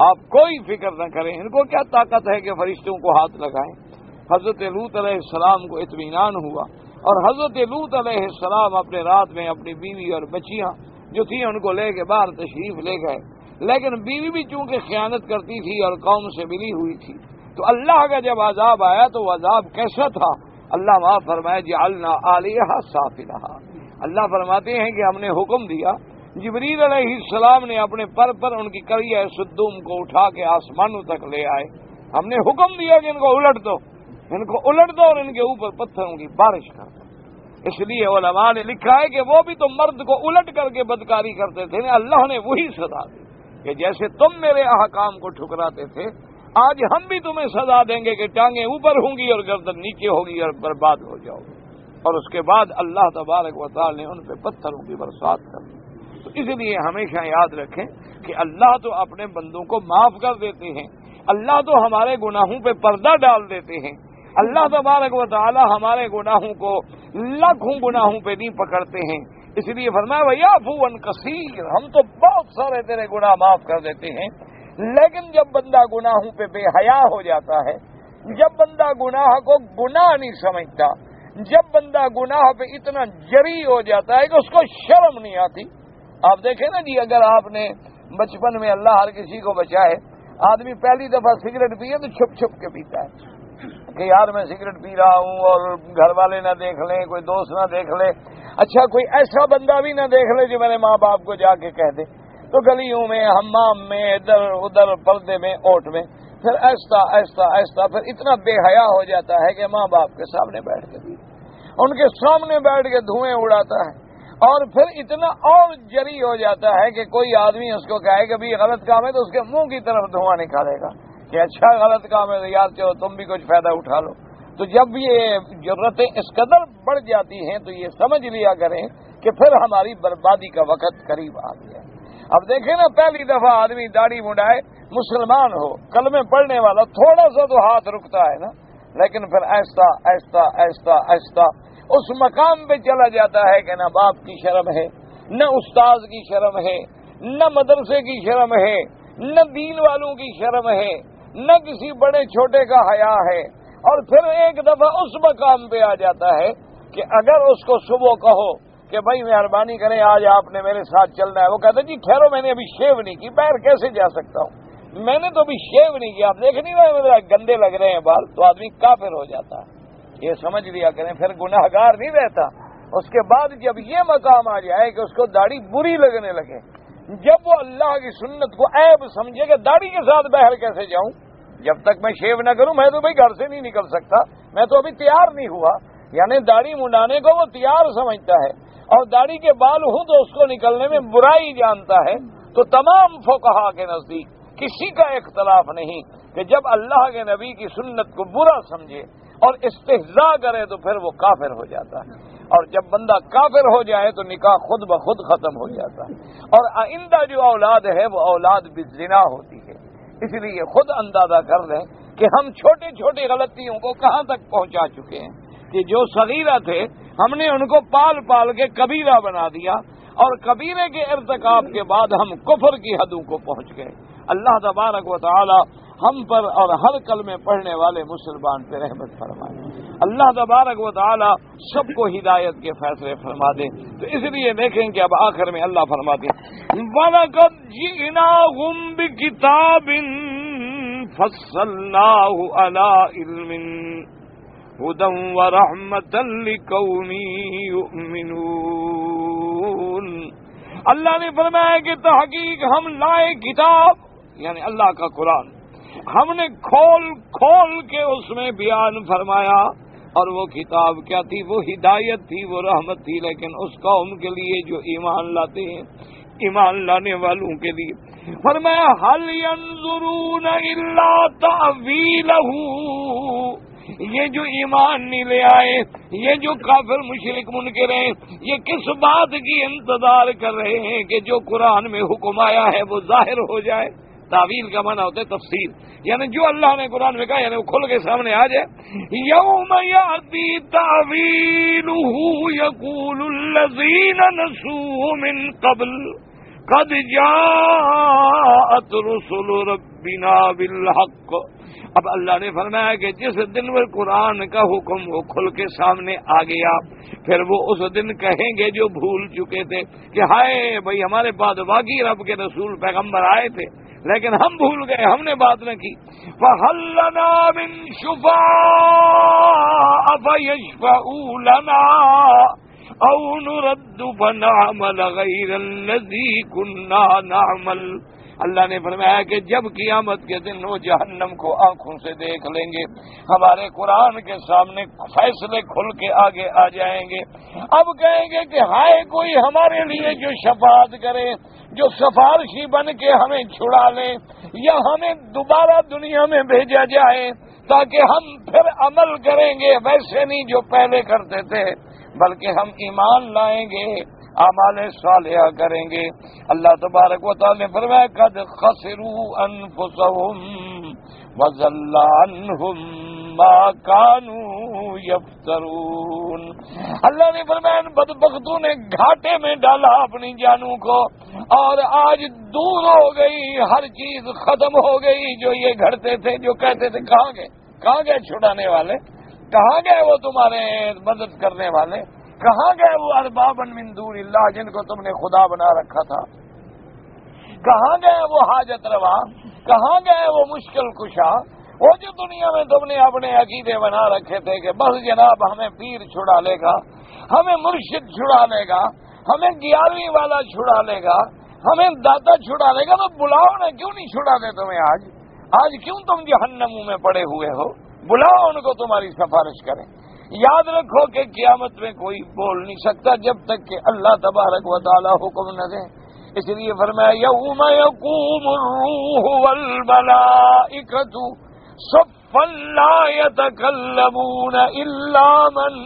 آپ کوئی فکر نہ کریں, ان کو کیا طاقت ہے کہ فرشتوں کو ہاتھ لگائیں. حضرت لوط علیہ السلام کو اطمینان ہوا اور حضرت لوط علیہ السلام اپنے رات میں اپنی بیوی اور بچیاں جو تھیں ان کو لے کے باہر تشریف لے گئے, لیکن بیوی بھی چونکہ خیانت کرتی تھی اور قوم سے ملی ہوئی تھی, تو اللہ کا جب عذاب آیا تو عذاب کیسا تھا, اللہ معاف فرمائے جعلنا عالیہا سافلہا, اللہ فرماتے ہیں کہ ہم نے حکم دیا, جبریل علیہ السلام نے اپنے پر پر ان کی کریہ سدوم کو اٹھا کے آسمانوں تک لے آئے. ہم نے حکم دیا کہ ان کو الٹ دو, ان کو الٹ دو اور ان کے اوپر پتھروں کی بارش کر دو. اس لیے علماء نے لکھا ہے کہ وہ بھی تو مرد کو الٹ کر کے بدکاری کرتے تھے, اللہ نے وہی سزا دی کہ جیسے تم میرے احکام کو ٹھکراتے تھے, آج ہم بھی تمہیں سزا دیں گے کہ ٹانگیں اوپر ہوں گی اور گردن نیچے ہوگی اور برباد ہو جاؤ گے. اور اس کے بعد اللہ تبارک و تعالی نے ان پہ پتھروں کی برسات کر دی. تو اس لیے ہمیشہ یاد رکھیں کہ اللہ تو اپنے بندوں کو معاف کر دیتے ہیں, اللہ تو ہمارے گناہوں پہ پردہ ڈال دیتے ہیں, اللہ تبارک و تعالی ہمارے گناہوں کو لاکھوں گناہوں پہ نہیں پکڑتے ہیں. اس لیے فرمایا وَيَعْفُوًا كَثِيرًا, ہم تو بہت سارے تیرے گناہ معاف کر دیتے ہیں, لیکن جب بندہ گناہوں پہ بے حیا ہو جاتا ہے, جب بندہ گناہ کو گناہ نہیں سمجھتا, جب بندہ گناہ پہ اتنا جری ہو جاتا ہے کہ اس کو شرم نہیں آتی. آپ دیکھیں نا جی, اگر آپ نے بچپن میں, اللہ ہر کسی کو بچائے, آدمی پہلی دفعہ سگریٹ پیے تو چھپ چھپ کے پیتا ہے کہ یار میں سگریٹ پی رہا ہوں اور گھر والے نہ دیکھ لیں, کوئی دوست نہ دیکھ لے, اچھا کوئی ایسا بندہ بھی نہ دیکھ لے جو میرے ماں باپ کو جا کے کہہ دے. تو گلیوں میں, حمام میں, ادھر ادھر, پردے میں, اوٹ میں, پھر ایسا ایسا ایسا پھر اتنا بے حیا ہو جاتا ہے کہ ماں باپ کے سامنے بیٹھ کے بھی ان کے سامنے بیٹھ کے دھوئیں اڑاتا ہے. اور پھر اتنا اور جری ہو جاتا ہے کہ کوئی آدمی اس کو کہے کہ یہ غلط کام ہے تو اس کے منہ کی طرف دھواں نکالے گا کہ اچھا غلط کام ہے تو یار چلو تم بھی کچھ فائدہ اٹھا لو. تو جب یہ جرتیں اس قدر بڑھ جاتی ہیں تو یہ سمجھ لیا کریں کہ پھر ہماری بربادی کا وقت قریب آ گیا. اب دیکھیں نا, پہلی دفعہ آدمی داڑھی منڈائے, مسلمان ہو, کلمے پڑھنے والا, تھوڑا سا تو ہاتھ رکتا ہے نا, لیکن پھر آہستہ آہستہ آہستہ آہستہ اس مقام پہ چلا جاتا ہے کہ نہ باپ کی شرم ہے, نہ استاد کی شرم ہے, نہ مدرسے کی شرم ہے, نہ دین والوں کی شرم ہے, نہ کسی بڑے چھوٹے کا حیا ہے. اور پھر ایک دفعہ اس مقام پہ آ جاتا ہے کہ اگر اس کو صبح کہو کہ بھائی مہربانی کریں آج آپ نے میرے ساتھ چلنا ہے, وہ کہتا ہے جی ٹھہرو میں نے ابھی شیو نہیں کی, پیر کیسے جا سکتا ہوں, میں نے تو ابھی شیو نہیں کیا, آپ دیکھ نہیں رہے گندے لگ رہے ہیں بال. تو آدمی کافر ہو جاتا ہے. یہ سمجھ لیا کریں, پھر گناہگار نہیں رہتا. اس کے بعد جب یہ مقام آ جائے کہ اس کو داڑھی بری لگنے لگے, جب وہ اللہ کی سنت کو عیب سمجھے کہ داڑھی کے ساتھ باہر کیسے جاؤں, جب تک میں شیو نہ کروں میں تو بھائی گھر سے نہیں نکل سکتا, میں تو ابھی تیار نہیں ہوا, یعنی داڑھی منڈانے کو وہ تیار سمجھتا ہے اور داڑھی کے بال ہوں تو اس کو نکلنے میں برائی جانتا ہے. تو تمام فقہا کے نزدیک کسی کا اختلاف نہیں کہ جب اللہ کے نبی کی سنت کو برا سمجھے اور استہزاء کرے تو پھر وہ کافر ہو جاتا ہے. اور جب بندہ کافر ہو جائے تو نکاح خود بخود ختم ہو جاتا ہے, اور آئندہ جو اولاد ہے وہ اولاد بزنا ہوتی ہے. اس لیے خود اندازہ کر لیں کہ ہم چھوٹے چھوٹے غلطیوں کو کہاں تک پہنچا چکے ہیں کہ جو صغیرہ تھے ہم نے ان کو پال پال کے کبیرہ بنا دیا, اور کبیرے کے ارتکاب کے بعد ہم کفر کی حدوں کو پہنچ گئے. اللہ تبارک و تعالی ہم پر اور ہر کلمے پڑھنے والے مسلمان پہ رحمت فرمائے. اللہ تبارک و تعالی سب کو ہدایت کے فیصلے فرما دے. تو اس لیے دیکھیں کہ اب آخر میں اللہ فرماتے ہیں وَلَقَدْ جِئْنَاهُمْ بِكِتَابٍ فَصَّلْنَاهُ عَلَىٰ عِلْمٍ هُدًى وَرَحْمَةً لِقَوْمٍ يُؤْمِنُونَ. اللہ نے فرمایا کہ تحقیق ہم لائے کتاب, یعنی اللہ کا قرآن, ہم نے کھول کھول کے اس میں بیان فرمایا, اور وہ کتاب کیا تھی, وہ ہدایت تھی, وہ رحمت تھی, لیکن اس قوم کے لیے جو ایمان لاتے ہیں, ایمان لانے والوں کے لیے فرمایا هل ينظرون الا تأويله. یہ جو ایمان نہیں لے آئے, یہ جو کافر مشرک منکر ہیں, یہ کس بات کی انتظار کر رہے ہیں کہ جو قرآن میں حکم آیا ہے وہ ظاہر ہو جائے. تعویل کا معنی ہوتا ہے تفسیر, یعنی جو اللہ نے قرآن میں کہا یعنی وہ کھل کے سامنے آ جائے. یوم یأتی تأویلہ یقول الذین نسوہ من قبل قد جاءت رسل ربنا بالحق. اب اللہ نے فرمایا کہ جس دن وہ قرآن کا حکم وہ کھل کے سامنے آ گیا, پھر وہ اس دن کہیں گے جو بھول چکے تھے کہ ہائے بھائی ہمارے بعد واقعی رب کے رسول پیغمبر آئے تھے لیکن ہم بھول گئے, ہم نے بات نہ کی. فَهَلْ لَنَا مِن شُفَاءَ فَيَشْفَعُوا لَنَا أَوْ نُرَدُّ فَنَعْمَلَ غَيْرَ الَّذِي كُنَّا نَعْمَلُ. اللہ نے فرمایا کہ جب قیامت کے دن وہ جہنم کو آنکھوں سے دیکھ لیں گے, ہمارے قرآن کے سامنے فیصلے کھل کے آگے آ جائیں گے, اب کہیں گے کہ ہائے کوئی ہمارے لیے جو شفاعت کرے, جو سفارشی بن کے ہمیں چھڑا لے, یا ہمیں دوبارہ دنیا میں بھیجا جائے تاکہ ہم پھر عمل کریں گے ویسے نہیں جو پہلے کرتے تھے, بلکہ ہم ایمان لائیں گے, اعمال صالحہ کریں گے. اللہ تبارک و تعالی نے فرمایا قد خسروا انفسهم وضل عنهم ما كانوا يفترون. اللہ نے فرمایا بدبختوں نے گھاٹے میں ڈالا اپنی جانوں کو, اور آج دور ہو گئی ہر چیز, ختم ہو گئی جو یہ گھڑتے تھے, جو کہتے تھے کہاں گئے, کہاں گئے چھڑانے والے, کہاں گئے وہ تمہارے مدد کرنے والے, کہاں گئے وہ اربابا من دون اللہ جن کو تم نے خدا بنا رکھا تھا, کہاں گئے وہ حاجت روا, کہاں گئے وہ مشکل کشا, وہ جو دنیا میں تم نے اپنے عقیدے بنا رکھے تھے کہ بس جناب ہمیں پیر چھڑا لے گا, ہمیں مرشد چھڑا لے گا, ہمیں گیارہویں والا چھڑا لے گا, ہمیں داتا چھڑا لے گا. تو بلاؤ نا, کیوں نہیں چھڑا دے تمہیں آج, آج کیوں تم جہنموں میں پڑے ہوئے ہو, بلاؤ ان کو تمہاری سفارش کریں. یاد رکھو کہ قیامت میں کوئی بول نہیں سکتا جب تک کہ اللہ تبارک و تعالی حکم نہ دیں. اس لیے فرمایا یوم یقوم الروح والملائکۃ صفا لا یتکلمون الا من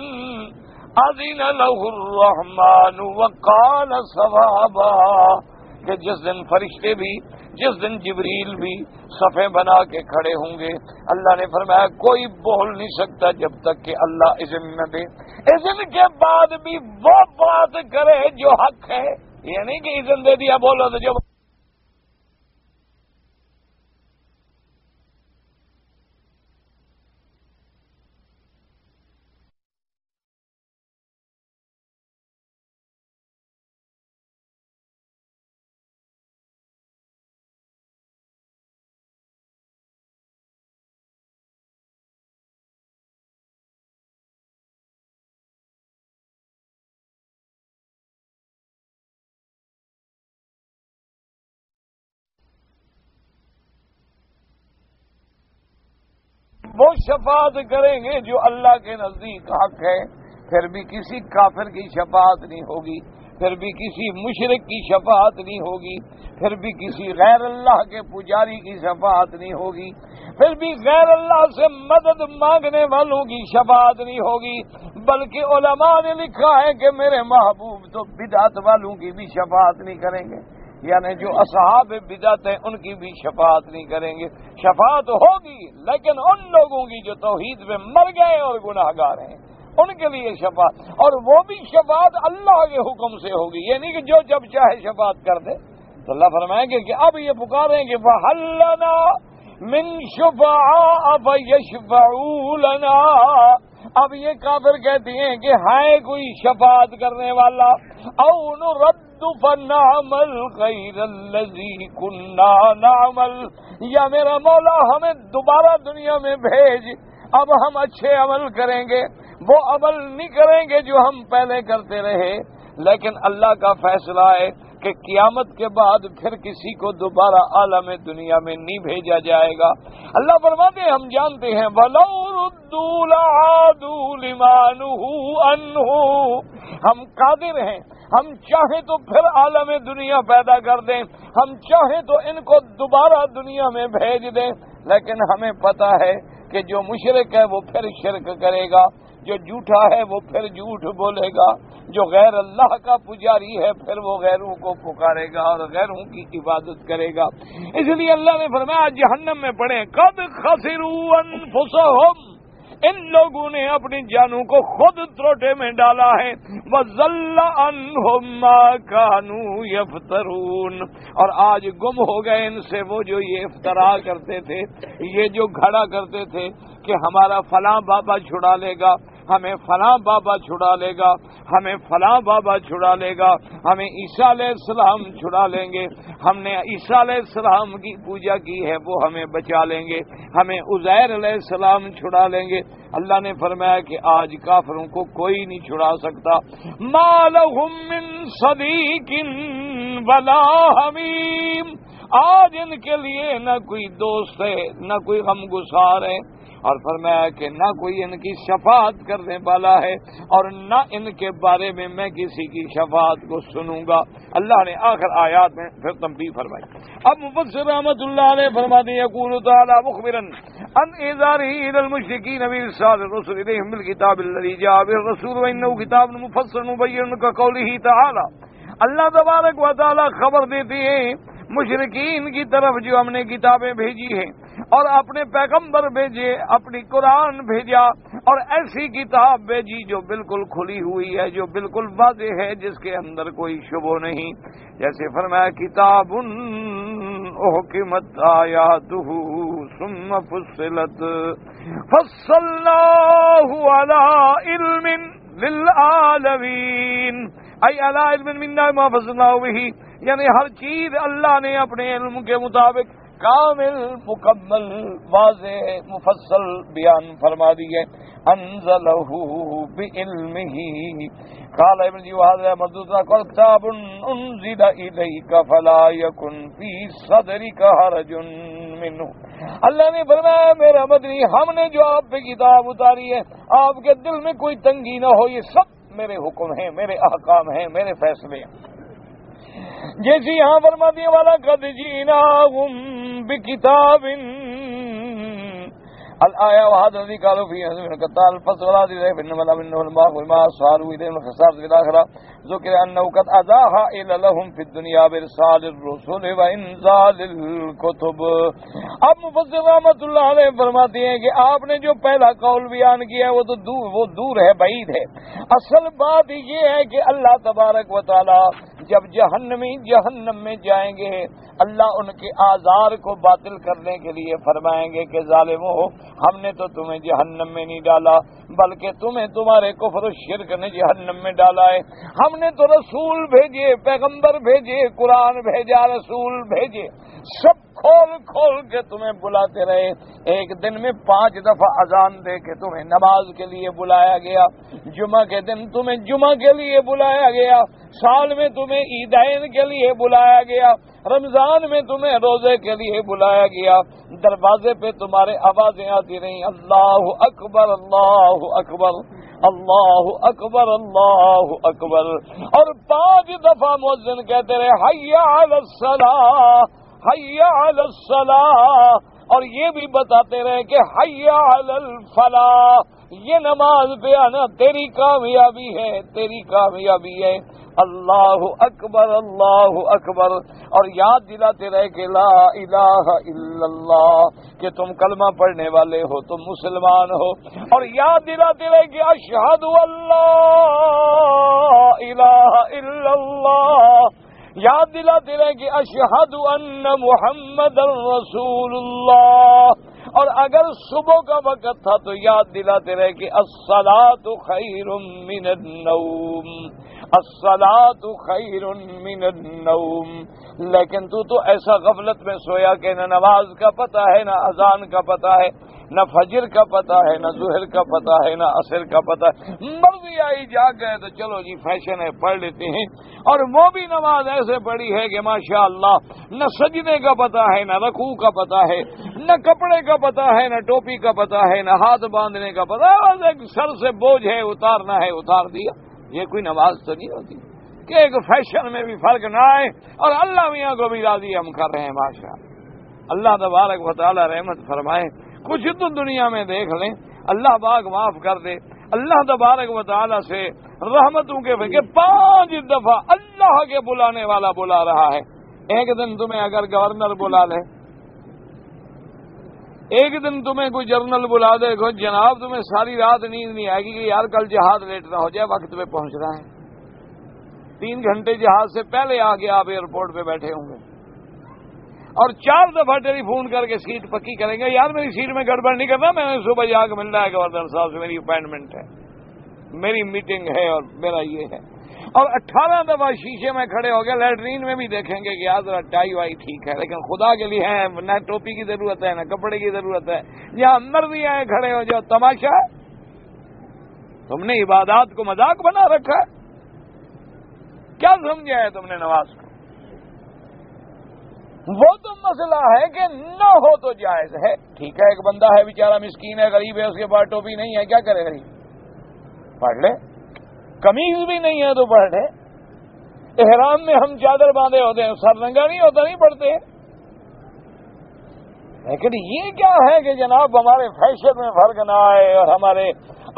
اذن له الرحمن وقال صوابا. کہ جس دن فرشتے بھی جس دن جبریل بھی صفیں بنا کے کھڑے ہوں گے, اللہ نے فرمایا کوئی بول نہیں سکتا جب تک کہ اللہ اذن نہ دے. اذن کے بعد بھی وہ بات کرے جو حق ہے, یعنی کہ اذن دے دیا بولو تو جو وہ شفاعت کریں گے جو اللہ کے نزدیک حق ہے. پھر بھی کسی کافر کی شفاعت نہیں ہوگی, پھر بھی کسی مشرک کی شفاعت نہیں ہوگی, پھر بھی کسی غیر اللہ کے پجاری کی شفاعت نہیں ہوگی, پھر بھی غیر اللہ سے مدد مانگنے والوں کی شفاعت نہیں ہوگی. بلکہ علماء نے لکھا ہے کہ میرے محبوب تو بدعت والوں کی بھی شفاعت نہیں کریں گے, یعنی جو اصحاب بدعت ہیں ان کی بھی شفاعت نہیں کریں گے. شفاعت ہوگی لیکن ان لوگوں کی جو توحید میں مر گئے اور گناہگار ہیں ان کے لیے شفاعت, اور وہ بھی شفاعت اللہ کے حکم سے ہوگی, یعنی کہ جو جب چاہے شفاعت کر دے. تو اللہ فرمائیں گے کہ اب یہ پکاریں گے فَهَلْ لَنَا مِن شُفَعَاءَ فَيَشْفَعُوا لَنَا. اب یہ کافر کہتی ہیں کہ ہائے کوئی شفاعت کرنے والا, او نرد فنعمل غیر الذی کنا نعمل, یا میرا مولا ہمیں دوبارہ دنیا میں بھیج, اب ہم اچھے عمل کریں گے. وہ عمل نہیں کریں گے جو ہم پہلے کرتے رہے, لیکن اللہ کا فیصلہ ہے کہ قیامت کے بعد پھر کسی کو دوبارہ عالم دنیا میں نہیں بھیجا جائے گا. اللہ فرماتے ہیں ہم جانتے ہیں وَلَوْ رُدُّوا لَعَادُوا لِمَا نُهُوا عَنْهُ. ہم قادر ہیں, ہم چاہیں تو پھر عالم دنیا پیدا کر دیں, ہم چاہیں تو ان کو دوبارہ دنیا میں بھیج دیں, لیکن ہمیں پتہ ہے کہ جو مشرک ہے وہ پھر شرک کرے گا, جو جھوٹا ہے وہ پھر جھوٹ بولے گا, جو غیر اللہ کا پجاری ہے پھر وہ غیروں کو پکارے گا اور غیروں کی عبادت کرے گا. اس لیے اللہ نے فرمایا جہنم میں پڑے قد خسروا انفسهم, ان لوگوں نے اپنی جانوں کو خود تروٹے میں ڈالا ہے. وَزَلَّ عَنْهُمْ مَا كَانُوا يَفْتَرُونَ, اور آج گم ہو گئے ان سے وہ جو یہ افطرا کرتے تھے, یہ جو گھڑا کرتے تھے کہ ہمارا فلاں بابا چھڑا لے گا, ہمیں فلاں بابا چھڑا لے گا, ہمیں فلاں بابا چھڑا لے گا, ہمیں عیسیٰ علیہ السلام چھڑا لیں گے, ہم نے عیسیٰ علیہ السلام کی پوجا کی ہے وہ ہمیں بچا لیں گے, ہمیں عزیر علیہ السلام چھڑا لیں گے. اللہ نے فرمایا کہ آج کافروں کو کوئی نہیں چھڑا سکتا. ما لہم من صدیق ولا حمیم, آج ان کے لیے نہ کوئی دوست ہے نہ کوئی غمگسار ہے. اور فرمایا کہ نہ کوئی ان کی شفاعت کرنے والا ہے اور نہ ان کے بارے میں میں کسی کی شفاعت کو سنوں گا. اللہ نے آخر آیات میں پھر تنبیہ فرمائی. اب مفسر رحمۃ اللہ علیہ فرماتے ہیں یقول تعالی مخبرا ان اذاری الى المشرکین برسال الرسل الیہم بالکتاب الذی جاء به الرسول وانه کتاب مفصل مبین کقوله تعالی. اللہ تبارک و تعالی خبر دیتی ہے مشرکین کی طرف جو ہم نے کتابیں بھیجی ہیں اور اپنے پیغمبر بھیجے, اپنی قرآن بھیجا, اور ایسی کتاب بھیجی جو بالکل کھلی ہوئی ہے, جو بالکل واضح ہے, جس کے اندر کوئی شبہ نہیں. جیسے فرمایا کتاب احکمت آیاتہ ثم فصلت فصلناہ علی علم للعالمین ای علی علم منا ما فصلناہ بہ, یعنی ہر چیز اللہ نے اپنے علم کے مطابق کامل مکمل واضح مفصل بیان فرما دیے. انزلہ بعلمہ قال ابن جواد مردودنا قال کتاب انزل الیک فلا یکن فی صدرک حرج منہ. اللہ نے فرمایا میرا مدنی ہم نے جو آپ پہ کتاب اتاری ہے آپ کے دل میں کوئی تنگی نہ ہو. یہ سب میرے حکم ہیں, میرے احکام ہیں, میرے فیصلے ہیں. جیسے یہاں فرما دیا والا قد جئناہم بکتاب الآیہ وحدث قالوا فی حزم القتال فصلا ذی بن ولا بن الماء والماء صاروا الى الخسار في الاخره ذکر انه قد اذاها الا لهم في الدنيا برسال الرسل وانزال الكتب. اب مفسر رحمۃ اللہ علیہ فرماتے ہیں کہ آپ نے جو پہلا قول بیان کیا وہ تو دور وہ دور ہے, بعید ہے. اصل بات یہ ہے کہ اللہ تبارک و تعالی جب جہنمی جہنم میں جائیں گے اللہ ان کے آزار کو باطل کرنے کے لیے فرمائیں گے کہ ظالمو ہم نے تو تمہیں جہنم میں نہیں ڈالا بلکہ تمہیں تمہارے کفر و شرک نے جہنم میں ڈالا ہے. ہم نے تو رسول بھیجے, پیغمبر بھیجے, قرآن بھیجا, رسول بھیجے, سب کھول کھول کے تمہیں بلاتے رہے. ایک دن میں پانچ دفعہ اذان دے کے تمہیں نماز کے لیے بلایا گیا, جمعہ کے دن تمہیں جمعہ کے لیے بلایا گیا, سال میں تمہیں عیدین کے لیے بلایا گیا, رمضان میں تمہیں روزے کے لیے بلایا گیا. دروازے پہ تمہارے آوازیں آتی رہیں, اللہ اکبر اللہ اکبر اللہ اکبر اللہ اکبر, اور پانچ دفعہ مؤذن کہتے رہے حی علی الصلاۃ حی علی الصلاۃ, اور یہ بھی بتاتے رہے کہ حی علی الفلاح, یہ نماز پہ آنا تیری کامیابی ہے, تیری کامیابی ہے. اللہ اکبر اللہ اکبر, اور یاد دلاتے رہے کہ لا الہ الا اللہ, کہ تم کلمہ پڑھنے والے ہو, تم مسلمان ہو, اور یاد دلاتے رہے کہ اشہد اللہ الہ الا اللہ, یاد دلاتے رہے کہ اشہد ان محمد الرسول اللہ, اور اگر صبح کا وقت تھا تو یاد دلاتے رہے کہ الصلاۃ خیر من النوم الصلاۃ خیر من النوم. لیکن تو تو ایسا غفلت میں سویا کہ نہ نماز کا پتہ ہے, نہ اذان کا پتہ ہے, نہ فجر کا پتہ ہے, نہ ظہر کا پتہ ہے, نہ عصر کا پتہ ہے. مرضی آئی جاگ گئے تو چلو جی فیشن ہے پڑھ لیتے ہیں, اور وہ بھی نماز ایسے پڑھی ہے کہ ماشاء اللہ نہ سجدے کا پتہ ہے, نہ رکوع کا پتہ ہے, نہ کپڑے کا پتہ ہے, نہ ٹوپی کا پتہ ہے, نہ ہاتھ باندھنے کا پتہ ہے. سر سے بوجھ ہے اتارنا ہے اتار دیا. یہ کوئی نماز تو نہیں ہوتی کہ ایک فیشن میں بھی فرق نہ آئے, اور اللہ میاں کو بھی راضی ہم کر رہے ہیں ماشاء اللہ. اللہ تبارک و تعالی رحمت فرمائے, کچھ تو دنیا میں دیکھ لیں, اللہ پاک معاف کر دے. اللہ تبارک و تعالی سے رحمتوں کے کہ پانچ دفعہ اللہ کے بلانے والا بلا رہا ہے. ایک دن تمہیں اگر گورنر بلا لے, ایک دن تمہیں کوئی جنرل بلا دے, کوئی جناب تمہیں ساری رات نیند نہیں آئے گی کہ یار کل جہاز لیٹ نہ ہو جائے, وقت پہ پہنچ رہا ہے. تین گھنٹے جہاز سے پہلے آ کے آپ ایئرپورٹ پہ بیٹھے ہوں گے, اور چار دفعہ ٹیلی فون کر کے سیٹ پکی کریں گے, یار میری سیٹ میں گڑبڑ نہیں کرنا, میں نے صبح جا کے ملنا ہے گورنر صاحب سے, میری اپائنٹمنٹ ہے, میری میٹنگ ہے, اور میرا یہ ہے. اور اٹھارہ دفعہ شیشے میں کھڑے ہو گئے, لیٹرین میں بھی دیکھیں گے کہ یار ذرا ٹائی وائی ٹھیک ہے, لیکن خدا کے لیے ہے نہ ٹوپی کی ضرورت ہے, نہ کپڑے کی ضرورت ہے, یہاں مرضی آئے کھڑے ہو جاؤ. تماشا ہے, تم نے عبادات کو مذاق بنا رکھا ہے. کیا سمجھا ہے تم نے نماز کو؟ وہ تو مسئلہ ہے کہ نہ ہو تو جائز ہے, ٹھیک ہے. ایک بندہ ہے بیچارہ مسکین ہے, غریب ہے, اس کے پاس ٹوپی نہیں ہے, کیا کرے غریب؟ پڑھ لے. قمیض بھی نہیں ہے تو پڑھ لے. احرام میں ہم چادر باندھے ہوتے ہیں, سر ننگا نہیں ہوتا, نہیں پڑھتے. لیکن یہ کیا ہے کہ جناب ہمارے فیشن میں فرق نہ آئے, اور ہمارے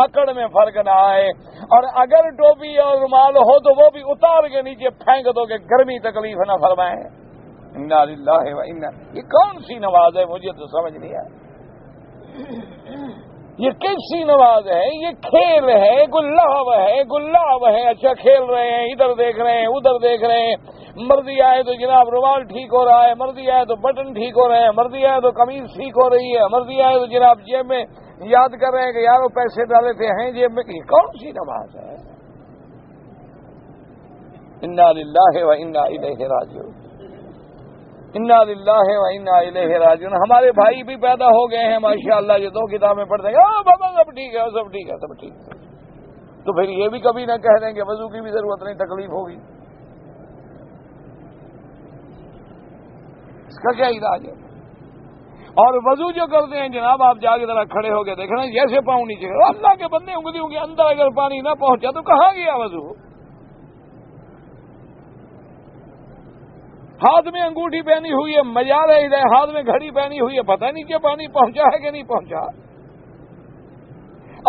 اکڑ میں فرق نہ آئے, اور اگر ٹوپی اور رومال ہو تو وہ بھی اتار کے نیچے پھینک دو کہ گرمی تکلیف نہ فرمائے. انا للہ و انا, یہ کون سی نماز ہے؟ مجھے تو سمجھ نہیں آیا یہ کیسی نماز ہے. یہ کھیل ہے, گلاب ہے, گلاب ہے. اچھا کھیل رہے ہیں, ادھر دیکھ رہے ہیں, ادھر دیکھ رہے ہیں, مرضی آئے تو جناب رومال ٹھیک ہو رہا ہے, مرضی آئے تو بٹن ٹھیک ہو رہے ہیں, مرضی آئے تو قمیض ٹھیک ہو رہی ہے, مرضی آئے تو جناب جیب میں یاد کر رہے ہیں کہ یار وہ پیسے ڈالے تھے ہیں جیب میں. یہ کون سی نماز ہے؟ انا للہ و انا الیہ راجعون. انا للہ و انا الیہ راجعون. ہمارے بھائی بھی پیدا ہو گئے ہیں ماشاءاللہ, یہ دو کتابیں پڑھ دیں گے, بابا سب ٹھیک ہے سب ٹھیک ہے سب ٹھیک ہے, تو پھر یہ بھی کبھی نہ کہہ دیں کہ وضو کی بھی ضرورت نہیں, تکلیف ہوگی. اس کا کیا علاج ہے؟ اور وضو جو کرتے ہیں جناب, آپ جا کے ذرا کھڑے ہو کے دیکھنا, جیسے پاؤں نیچے, اللہ کے بندے انگلیوں کے اندر اگر پانی نہ پہنچا تو کہاں گیا وضو؟ ہاتھ میں انگوٹھی پہنی ہوئی ہے, مزہ رہی ہے, ہاتھ میں گھڑی پہنی ہوئی ہے, پتہ نہیں کہ پانی پہنچا ہے کہ نہیں پہنچا,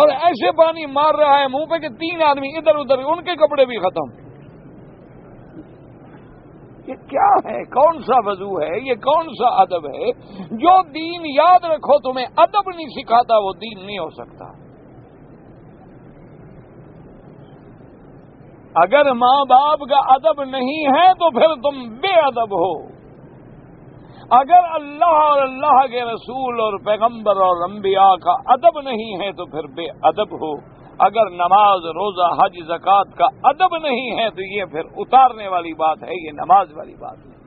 اور ایسے پانی مار رہا ہے منہ پہ کہ تین آدمی ادھر ادھر, ان کے کپڑے بھی ختم. یہ کیا ہے؟ کون سا وضو ہے؟ یہ کون سا ادب ہے؟ جو دین یاد رکھو تمہیں ادب نہیں سکھاتا وہ دین نہیں ہو سکتا. اگر ماں باپ کا ادب نہیں ہے تو پھر تم بے ادب ہو. اگر اللہ اور اللہ کے رسول اور پیغمبر اور انبیاء کا ادب نہیں ہے تو پھر بے ادب ہو. اگر نماز, روزہ, حج, زکوٰۃ کا ادب نہیں ہے تو یہ پھر اتارنے والی بات ہے, یہ نماز والی بات ہے.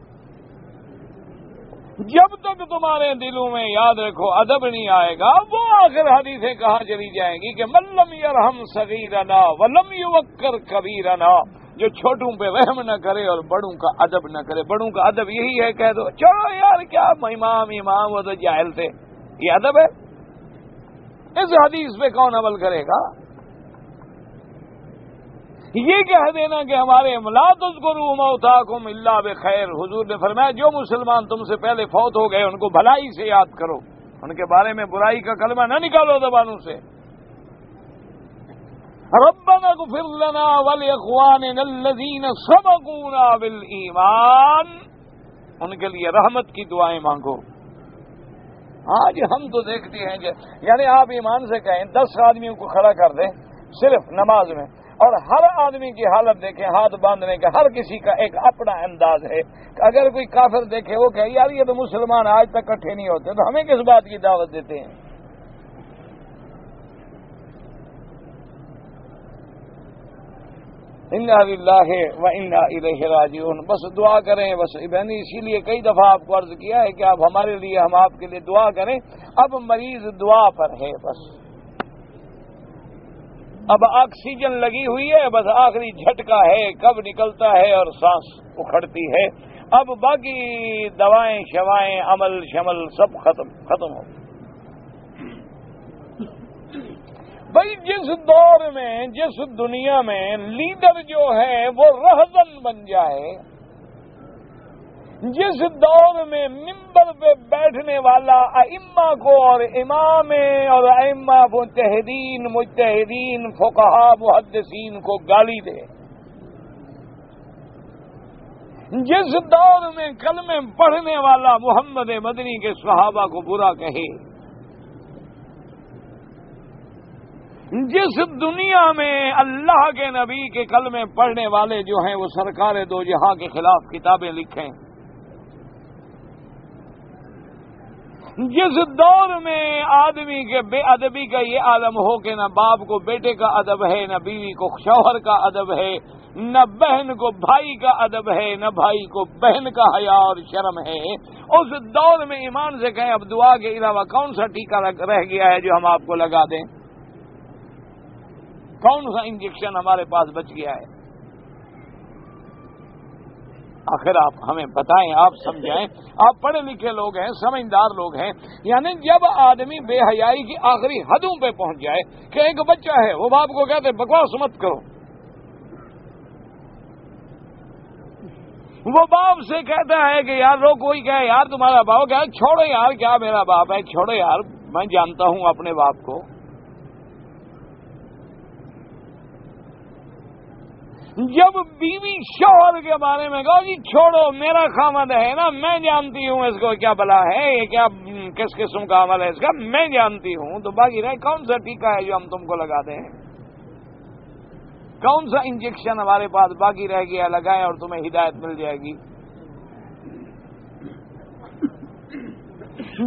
جب تک تمہارے دلوں میں یاد رکھو ادب نہیں آئے گا. وہ آخر حدیثیں کہاں چلی جائیں گی کہ ملم یرحم صغیرنا ولم یوقر کبیرنا, جو چھوٹوں پہ رحم نہ کرے اور بڑوں کا ادب نہ کرے. بڑوں کا ادب یہی ہے کہہ دو چلو یار کیا امام امام وہ تو جاہل تھے, یہ ادب ہے؟ اس حدیث پہ کون عمل کرے گا؟ یہ کہہ دینا کہ ہمارے لا تذکروا موتاکم الا بخیر, حضور نے فرمایا جو مسلمان تم سے پہلے فوت ہو گئے ان کو بھلائی سے یاد کرو, ان کے بارے میں برائی کا کلمہ نہ نکالو زبانوں سے. ربنا اغفر لنا ولاخواننا الذین سبقونا بالایمان, ان کے لیے رحمت کی دعائیں مانگو. آج ہم تو دیکھتے ہیں کہ یعنی آپ ایمان سے کہیں دس آدمیوں کو کھڑا کر دیں صرف نماز میں, اور ہر آدمی کی حالت دیکھیں, ہاتھ باندھنے کا, ہر کسی کا ایک اپنا انداز ہے. اگر کوئی کافر دیکھے وہ کہے یار یہ تو مسلمان آج تک اکٹھے نہیں ہوتے تو ہمیں کس بات کی دعوت دیتے ہیں؟ انا للہ و انا الیہ راجعون. بس دعا کریں. بس بہنی اسی لیے کئی دفعہ آپ کو عرض کیا ہے کہ آپ ہمارے لیے, ہم آپ کے لیے دعا کریں. اب مریض دعا پر ہے, بس اب آکسیجن لگی ہوئی ہے, بس آخری جھٹکا ہے کب نکلتا ہے اور سانس اکھڑتی ہے. اب باقی دوائیں شوائیں عمل شمل سب ختم ختم ہو. بھائی جس دور میں جس دنیا میں لیڈر جو ہے وہ رہزن بن جائے, جس دور میں ممبر پہ بیٹھنے والا ائمہ کو اور امام اور ائمہ متحدین مجتہدین فقہا محدثین کو گالی دے, جس دور میں کلمے پڑھنے والا محمد مدنی کے صحابہ کو برا کہے, جس دنیا میں اللہ کے نبی کے کلمے پڑھنے والے جو ہیں وہ سرکار دو جہاں کے خلاف کتابیں لکھیں, جس دور میں آدمی کے بے ادبی کا یہ عالم ہو کہ نہ باپ کو بیٹے کا ادب ہے, نہ بیوی کو شوہر کا ادب ہے, نہ بہن کو بھائی کا ادب ہے, نہ بھائی کو بہن کا حیا اور شرم ہے, اس دور میں ایمان سے کہیں اب دعا کے علاوہ کون سا ٹیکہ رہ گیا ہے جو ہم آپ کو لگا دیں؟ کون سا انجیکشن ہمارے پاس بچ گیا ہے؟ آخر آپ ہمیں بتائیں, آپ سمجھائیں. آپ پڑھے لکھے لوگ ہیں, سمجھدار لوگ ہیں. یعنی جب آدمی بے حیائی کی آخری حدوں پہ پہنچ جائے کہ ایک بچہ ہے وہ باپ کو کہتے بکواس مت کرو, وہ باپ سے کہتا ہے کہ یار لوگ کوئی کہے یار تمہارا باپ, کہا چھوڑو یار کیا میرا باپ ہے, چھوڑو یار میں جانتا ہوں اپنے باپ کو. جب بیوی شوہر کے بارے میں کہو جی چھوڑو میرا خامد ہے نا, میں جانتی ہوں اس کو کیا بلا ہے, یہ کیا کس قسم کا عمل ہے اس کا, میں جانتی ہوں, تو باقی رہے کون سا ٹیکہ ہے جو ہم تم کو لگاتے ہیں؟ کون سا انجیکشن ہمارے پاس باقی رہ گیا لگائیں اور تمہیں ہدایت مل جائے گی؟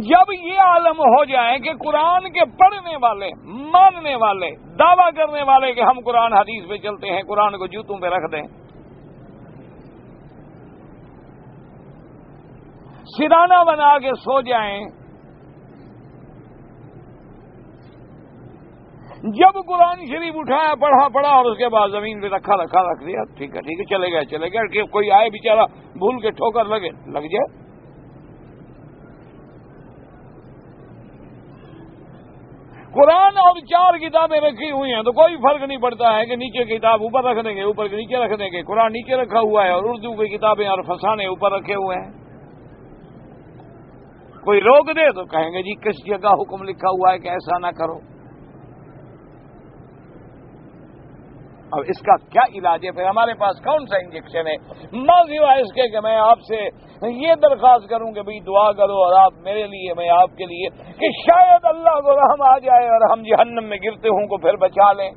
جب یہ عالم ہو جائے کہ قرآن کے پڑھنے والے, ماننے والے, دعویٰ کرنے والے کہ ہم قرآن حدیث پہ چلتے ہیں, قرآن کو جوتوں پہ رکھ دیں, سرانہ بنا کے سو جائیں. جب قرآن شریف اٹھایا پڑھا پڑھا اور اس کے بعد زمین پہ رکھا رکھا رکھ دیا, ٹھیک ہے ٹھیک ہے چلے گئے چلے گئے کہ کوئی آئے بیچارہ بھول کے ٹھوکر لگے لگ جائے. قرآن اور چار کتابیں رکھی ہوئی ہیں تو کوئی فرق نہیں پڑتا ہے کہ نیچے کتاب اوپر رکھ دیں گے, اوپر کے نیچے رکھ دیں گے. قرآن نیچے رکھا ہوا ہے اور اردو کی کتابیں اور فسانے اوپر رکھے ہوئے ہیں. کوئی روک دے تو کہیں گے جی کس جگہ حکم لکھا ہوا ہے کہ ایسا نہ کرو. اب اس کا کیا علاج ہے؟ پھر ہمارے پاس کون سا انجیکشن ہے ماضیوا اس کے کہ میں آپ سے یہ درخواست کروں کہ بھئی دعا کرو اور آپ میرے لیے میں آپ کے لیے کہ شاید اللہ کو رحم آ جائے اور ہم جہنم میں گرتے ہوں کو پھر بچا لیں.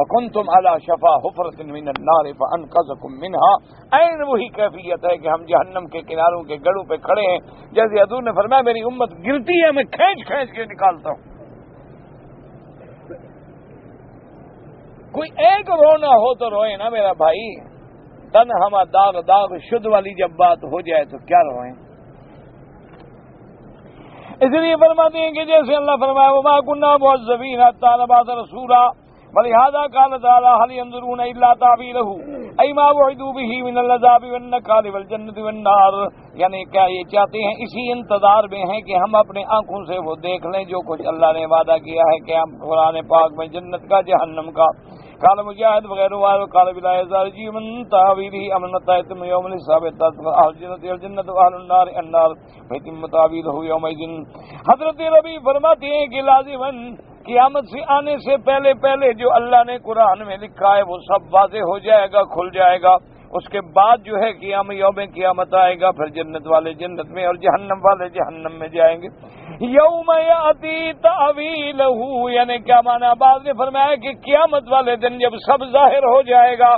وَكُنْتُمْ عَلَى شَفَا حُفْرَةٍ مِّنَ النَّارِ فَأَنْقَذَكُمْ مِنْهَا. عین وہی کیفیت ہے کہ ہم جہنم کے کناروں کے گڑوں پہ کھڑے ہیں. جیسے حضور نے فرمایا میری امت گرتی ہے میں کھینچ کھینچ کے نکالتا ہوں. کوئی ایک رونا ہو تو روئے نا میرا بھائی, تن ہما داغ داغ شد والی جب بات ہو جائے تو کیا روئیں. اس لیے فرماتے ہیں کہ جیسے اللہ فرمایا وما كنا معذبین حتى نبعث رسولا ولهذا قال تعالى هل ينظرون الا تاويله اي ما وعدوا به من العذاب والنكال والجنه والنار. یعنی کیا یہ چاہتے ہیں اسی انتظار میں ہیں کہ ہم اپنے آنکھوں سے وہ دیکھ لیں جو کچھ اللہ نے وعدہ کیا ہے کہ ہم قرآن پاک میں جنت کا جہنم کا قال مجاہد وغیرہ وغیرہ قال بلا يزال جي من تاويله امنتم يوم الحساب الجنت والجنه واهل النار النار فيتم تاويله يوم الدين. حضرت ربی فرماتے ہیں کہ لازماً قیامت سے آنے سے پہلے پہلے جو اللہ نے قرآن میں لکھا ہے وہ سب واضح ہو جائے گا, کھل جائے گا. اس کے بعد جو ہے قیام یوم قیامت آئے گا, پھر جنت والے جنت میں اور جہنم والے جہنم میں جائیں گے. یوم یاتی تاویلہ, یعنی کیا مانا بعض نے فرمایا کہ قیامت والے دن جب سب ظاہر ہو جائے گا.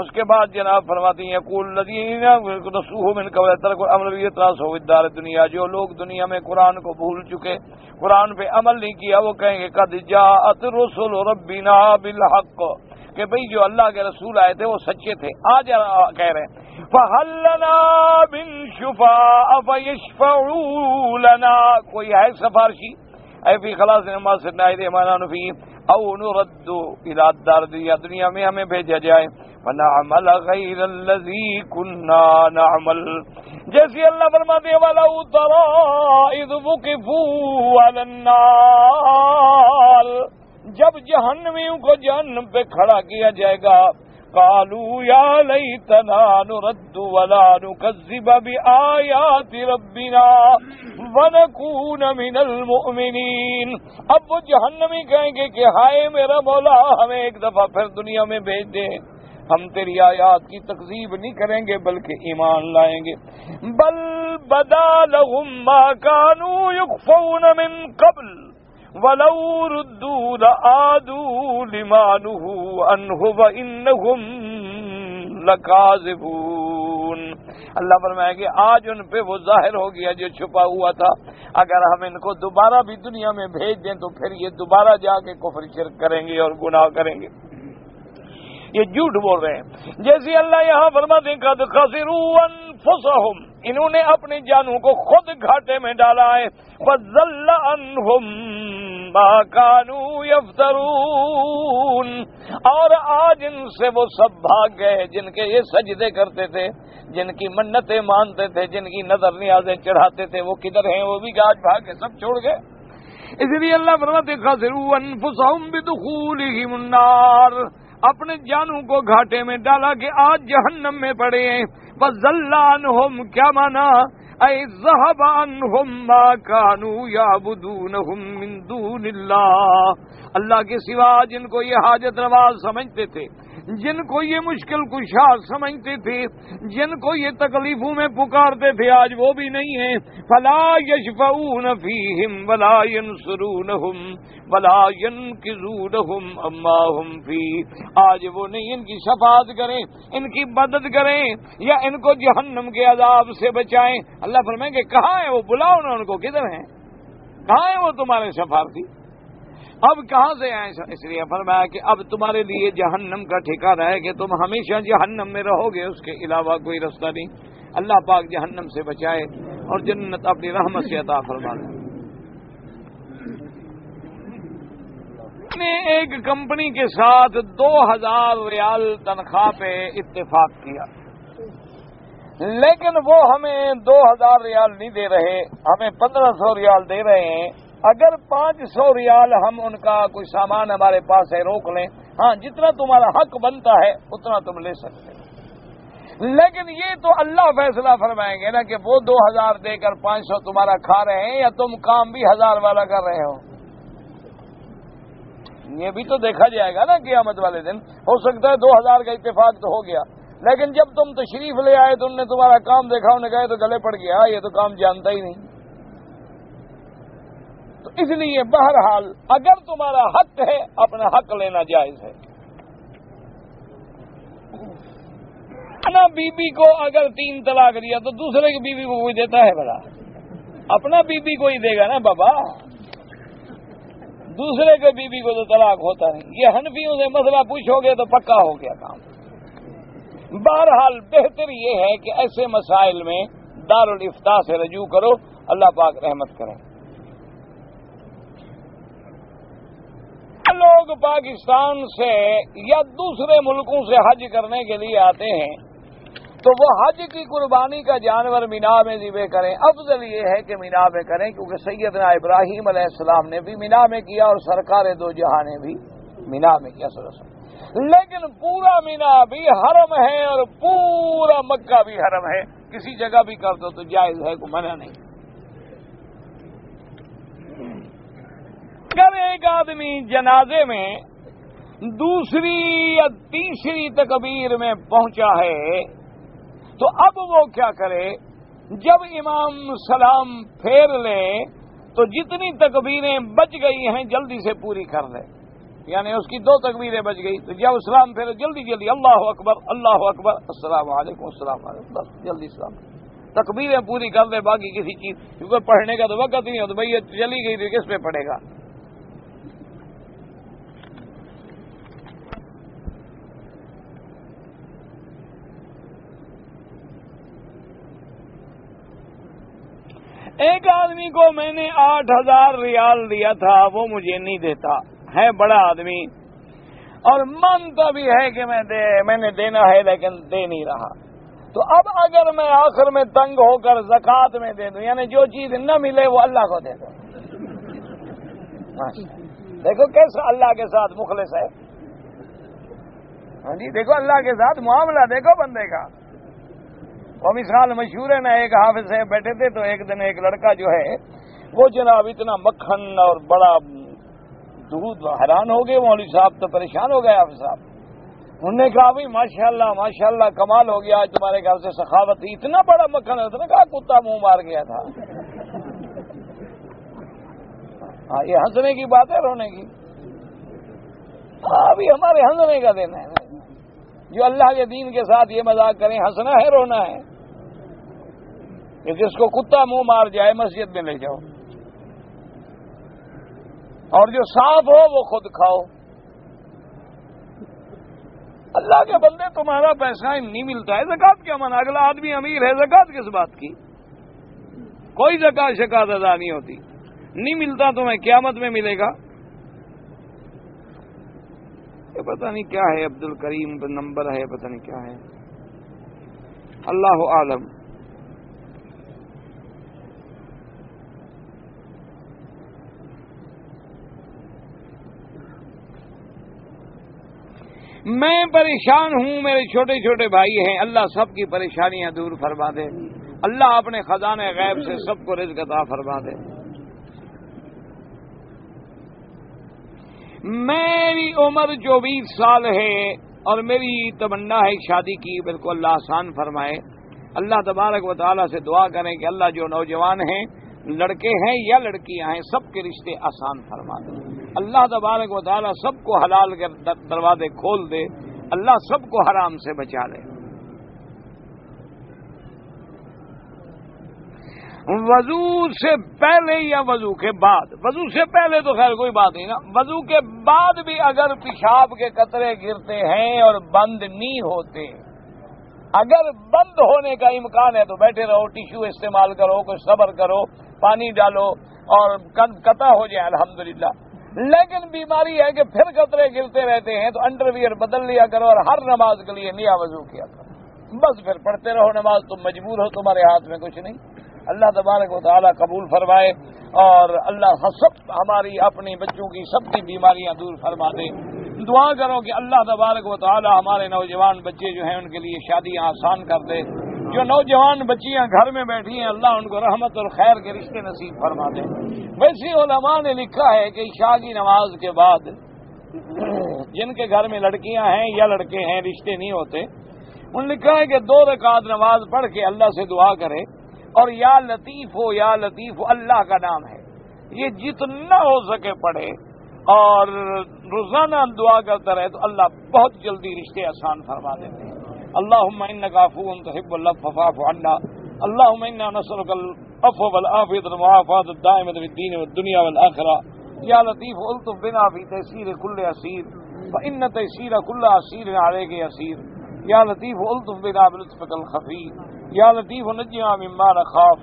اس کے بعد جناب فرماتی ہیں قول الذین نسوہ من قبل ترکوا الامر یتراسوا الدار الدنیا, جو لوگ دنیا میں قرآن کو بھول چکے قرآن پہ عمل نہیں کیا وہ کہیں گے قد جاءت رسل ربنا بالحق, کہ بھئی جو اللہ کے رسول آئے تھے وہ سچے تھے. آج کہہ رہے ہیں فہل لنا من شفاء فیشفعوا لنا, کوئی ہے سفارشی اے فی خلاص نما سے نائد ایمان نفی او نرد الى الدار الدنیا, دنیا میں ہمیں بھیجا جائے وَنَعْمَلَ غَيْرَ الَّذِي كُنَّا نَعْمَلْ. جیسے اللہ فرماتے ہیں وَلَوْ تَرَىٰ إِذْ وُقِفُوا عَلَى النَّارِ, جب جہنمیوں کو جہنم پہ کھڑا کیا جائے گا قَالُوا يَا لَيْتَنَا نُرَدُّ وَلَا نُكَذِّبَ بِآيَاتِ رَبِّنَا وَنَكُونَ مِنَ الْمُؤْمِنِينَ. اب وہ جہنمی کہیں گے کہ ہائے میرا مولا ہمیں ایک دفعہ پھر دنیا میں بھیج دے, ہم تیری آیات کی تکذیب نہیں کریں گے بلکہ ایمان لائیں گے. بل بدا لهم ما كانوا يخفون من قبل ولو ردوا لعادوا لما نهوا عنه وإنهم لكاذبون. اللہ فرمائے گے آج ان پہ وہ ظاہر ہو گیا جو چھپا ہوا تھا, اگر ہم ان کو دوبارہ بھی دنیا میں بھیج دیں تو پھر یہ دوبارہ جا کے کفر شرک کریں گے اور گناہ کریں گے. یہ جھوٹ بول رہے ہیں. جیسے اللہ یہاں فرماتے ہیں قد خسروا انفسهم, انہوں نے اپنی جانوں کو خود گھاٹے میں ڈالا ہے. فضل عنہم ما كانوا يفترون, اور آج ان سے وہ سب بھاگ گئے جن کے یہ سجدے کرتے تھے, جن کی منتیں مانتے تھے, جن کی نظر نیازیں چڑھاتے تھے, وہ کدھر ہیں؟ وہ بھی آج بھاگ گئے, سب چھوڑ گئے. اسی لیے اللہ فرماتے خسروا انفسهم بدخولهم النار, اپنے جانوں کو گھاٹے میں ڈالا کہ آج جہنم میں پڑے ہیں. فَزَلَّ عَنْهُمْ, کیا مانا اَيْ ذَهَبَ عَنْهُمْ مَا كَانُوا يَعْبُدُونَهُمْ مِن دُونِ اللَّهِ, اللہ کے سوا جن کو یہ حاجت رواز سمجھتے تھے, جن کو یہ مشکل کشا سمجھتے تھے, جن کو یہ تکلیفوں میں پکارتے تھے, آج وہ بھی نہیں ہیں. فلا یشفعون فیہم ولا ینصرونہم ولا ینقذونہم اما ہم فی, آج وہ نہیں ان کی شفاعت کریں, ان کی مدد کریں یا ان کو جہنم کے عذاب سے بچائیں. اللہ فرمائیں کہ کہاں ہیں وہ, بلاؤ نہ ان کو, کدھر ہیں, کہاں ہیں وہ تمہارے سفارتی؟ اب کہاں سے آئے؟ اس لیے فرمایا کہ اب تمہارے لیے جہنم کا ٹھکانہ ہے کہ تم ہمیشہ جہنم میں رہو گے، اس کے علاوہ کوئی رستہ نہیں۔ اللہ پاک جہنم سے بچائے اور جنت اپنی رحمت سے عطا فرمائے۔ نے ایک کمپنی کے ساتھ دو ہزار ریال تنخواہ پہ اتفاق کیا، لیکن وہ ہمیں دو ہزار ریال نہیں دے رہے، ہمیں پندرہ سو ریال دے رہے ہیں۔ اگر پانچ سو ریال ہم ان کا کوئی سامان ہمارے پاس ہے روک لیں، ہاں جتنا تمہارا حق بنتا ہے اتنا تم لے سکتے ہیں، لیکن یہ تو اللہ فیصلہ فرمائیں گے نا کہ وہ دو ہزار دے کر پانچ سو تمہارا کھا رہے ہیں یا تم کام بھی ہزار والا کر رہے ہو، یہ بھی تو دیکھا جائے گا نا قیامت والے دن۔ ہو سکتا ہے دو ہزار کا اتفاق تو ہو گیا، لیکن جب تم تشریف لے آئے تم نے تمہارا کام دیکھا، انہیں کہا تو گلے پڑ گیا، یہ تو کام جانتا ہی نہیں۔ تو اس لیے بہرحال اگر تمہارا حق ہے اپنا حق لینا جائز ہے۔ اپنا بیوی کو اگر تین طلاق دیا تو دوسرے کی بیوی کو کوئی دیتا ہے بھلا؟ اپنا بیوی کو ہی دے گا نا بابا، دوسرے کے بیوی کو تو طلاق ہوتا نہیں۔ یہ حنفیوں سے مسئلہ پوچھو گے تو پکا ہو گیا کام۔ بہرحال بہتر یہ ہے کہ ایسے مسائل میں دار الافتاء سے رجوع کرو، اللہ پاک رحمت کرے۔ لوگ پاکستان سے یا دوسرے ملکوں سے حج کرنے کے لیے آتے ہیں تو وہ حج کی قربانی کا جانور مینا میں ذبح کریں، افضل یہ ہے کہ مینا میں کریں، کیونکہ سیدنا ابراہیم علیہ السلام نے بھی مینا میں کیا اور سرکار دو جہاں نے بھی مینا میں کیا صلی اللہ علیہ وسلم۔ لیکن پورا مینا بھی حرم ہے اور پورا مکہ بھی حرم ہے، کسی جگہ بھی کر دو تو جائز ہے، کوئی منع نہیں۔ اگر ایک آدمی جنازے میں دوسری یا تیسری تکبیر میں پہنچا ہے تو اب وہ کیا کرے؟ جب امام سلام پھیر لے تو جتنی تکبیریں بچ گئی ہیں جلدی سے پوری کر لے، یعنی اس کی دو تکبیریں بچ گئی تو جب سلام پھیرے جلدی جلدی اللہ اکبر اللہ اکبر السلام علیکم السلام علیکم، بس جلدی سلام تکبیریں پوری کر لے، باقی کسی چیز کیونکہ پڑھنے کا تو وقت نہیں ہو تو بھائی یہ چلی گئی تو کس پہ پڑھے گا۔ ایک آدمی کو میں نے آٹھ ہزار ریال دیا تھا، وہ مجھے نہیں دیتا ہے، بڑا آدمی اور مانتا بھی ہے کہ میں دے میں نے دینا ہے لیکن دے نہیں رہا، تو اب اگر میں آخر میں تنگ ہو کر زکوٰۃ میں دے دوں، یعنی جو چیز نہ ملے وہ اللہ کو دے دو، دیکھو کیسا اللہ کے ساتھ مخلص ہے۔ ہاں جی دیکھو اللہ کے ساتھ معاملہ دیکھو بندے کا۔ اور مثال مشہور ہے نا، ایک حافظ صاحب بیٹھے تھے تو ایک دن ایک لڑکا جو ہے وہ جناب اتنا مکھن اور بڑا دودھ، حیران ہو گئے مولوی صاحب تو، پریشان ہو گئے حافظ صاحب۔ انہوں نے کہا بھائی ماشاء اللہ ماشاء اللہ کمال ہو گیا، آج تمہارے گھر سے سخاوت تھی، اتنا بڑا مکھن ہے۔ اس نے کہا کتا منہ مار گیا تھا۔ ہاں یہ ہنسنے کی بات ہے، رونے کی ابھی ہمارے ہنسنے کا دن ہے، جو اللہ کے دین کے ساتھ یہ مذاق کریں ہنسنا ہے رونا ہے، کہ جس کو کتا منہ مار جائے مسجد میں لے جاؤ، اور جو صاف ہو وہ خود کھاؤ۔ اللہ کے بندے تمہارا پیسہ نہیں ملتا ہے، زکوٰۃ کیا منع؟ اگلا آدمی امیر ہے، زکوٰۃ کس بات کی؟ کوئی زکوٰۃ شکوٰۃ ادا نہیں ہوتی، نہیں ملتا تمہیں، قیامت میں ملے گا۔ پتہ نہیں کیا ہے، عبد الکریم کا نمبر ہے، پتہ نہیں کیا ہے، اللہ عالم۔ میں پریشان ہوں، میرے چھوٹے چھوٹے بھائی ہیں، اللہ سب کی پریشانیاں دور فرما دے، اللہ اپنے خزانے غیب سے سب کو رزق عطا فرما دے۔ میری عمر چوبیس سال ہے اور میری تمنا ہے شادی کی، بالکل اللہ آسان فرمائے۔ اللہ تبارک و تعالیٰ سے دعا کریں کہ اللہ جو نوجوان ہیں، لڑکے ہیں یا لڑکیاں ہیں، سب کے رشتے آسان فرما دے۔ اللہ تبارک و تعالیٰ سب کو حلال کے دروازے کھول دے، اللہ سب کو حرام سے بچا لے۔ وضو سے پہلے یا وضو کے بعد؟ وضو سے پہلے تو خیر کوئی بات نہیں نا، وضو کے بعد بھی اگر پیشاب کے قطرے گرتے ہیں اور بند نہیں ہوتے، اگر بند ہونے کا امکان ہے تو بیٹھے رہو، ٹشو استعمال کرو، کچھ صبر کرو، پانی ڈالو اور قطع ہو جائے الحمدللہ۔ لیکن بیماری ہے کہ پھر قطرے گرتے رہتے ہیں تو انڈر ویئر بدل لیا کرو اور ہر نماز کے لیے نیا وضو کیا کرو، بس پھر پڑھتے رہو نماز، تم مجبور ہو، تمہارے ہاتھ میں کچھ نہیں۔ اللہ تبارک و تعالیٰ قبول فرمائے اور اللہ سب ہماری اپنی بچوں کی سب کی بیماریاں دور فرما دے۔ دعا کرو کہ اللہ تبارک و تعالیٰ ہمارے نوجوان بچے جو ہیں ان کے لیے شادیاں آسان کر دے، جو نوجوان بچیاں گھر میں بیٹھی ہیں اللہ ان کو رحمت اور خیر کے رشتے نصیب فرما دے۔ ویسے علماء نے لکھا ہے کہ عشاء کی نماز کے بعد جن کے گھر میں لڑکیاں ہیں یا لڑکے ہیں رشتے نہیں ہوتے، ان لکھا ہے کہ دو رکعت نماز پڑھ کے اللہ سے دعا کرے اور یا لطیف ہو یا لطیف ہو اللہ کا نام ہے، یہ جتنا ہو سکے پڑھے اور روزانہ دعا کرتا رہے تو اللہ بہت جلدی رشتے آسان فرما دیتے ہیں۔ اللہم انک عفو تحب العفو فاعف عنا، اللہم انا نسألک العفو والعافیۃ والمعافاۃ الدائمۃ فی الدین والدنیا والآخرہ، یا لطیف الطف بنا فی تیسیر کل عسیر فإن تیسیر کل عسیر علیک یسیر، یا لطیف الطف بنا بلطفک الخفی، یا لطیف نجنا مما نخاف،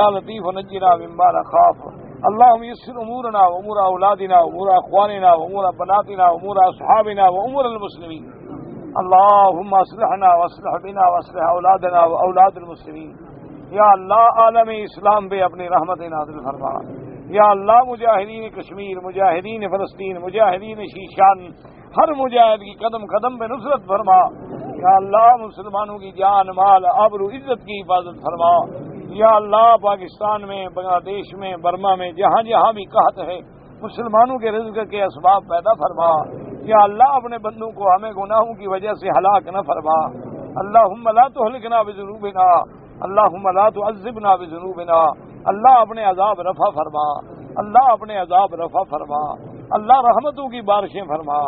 یا لطیف نجنا مما نخاف، اللہم یسر امورنا و امور اولادنا و امور اخواننا و امور بناتنا و امور اصحابنا و امور المسلمین، اللہم اصلحنا و اصلح بنا و اصلح اولادنا و اولاد المسلمین۔ یا اللہ عالم اسلام پہ اپنی رحمت نازل فرما، یا اللہ مجاہدین کشمیر، مجاہدین فلسطین، مجاہدین شیشان، ہر مجاہد کی قدم قدم پہ نصرت فرما۔ یا اللہ مسلمانوں کی جان مال آبرو عزت کی حفاظت فرما۔ یا اللہ پاکستان میں، بنگلہ دیش میں، برما میں، جہاں جہاں بھی قحط ہے مسلمانوں کے رزق کے اسباب پیدا فرما۔ یا اللہ اپنے بندوں کو ہمیں گناہوں کی وجہ سے ہلاک نہ فرما۔ اللہم لا تہلکنا بذنوبنا، اللہم لا تعذبنا بذنوبنا، اللہ اپنے عذاب رفع فرما، اللہ اپنے عذاب رفع فرما، اللہ رحمتوں کی بارشیں فرما،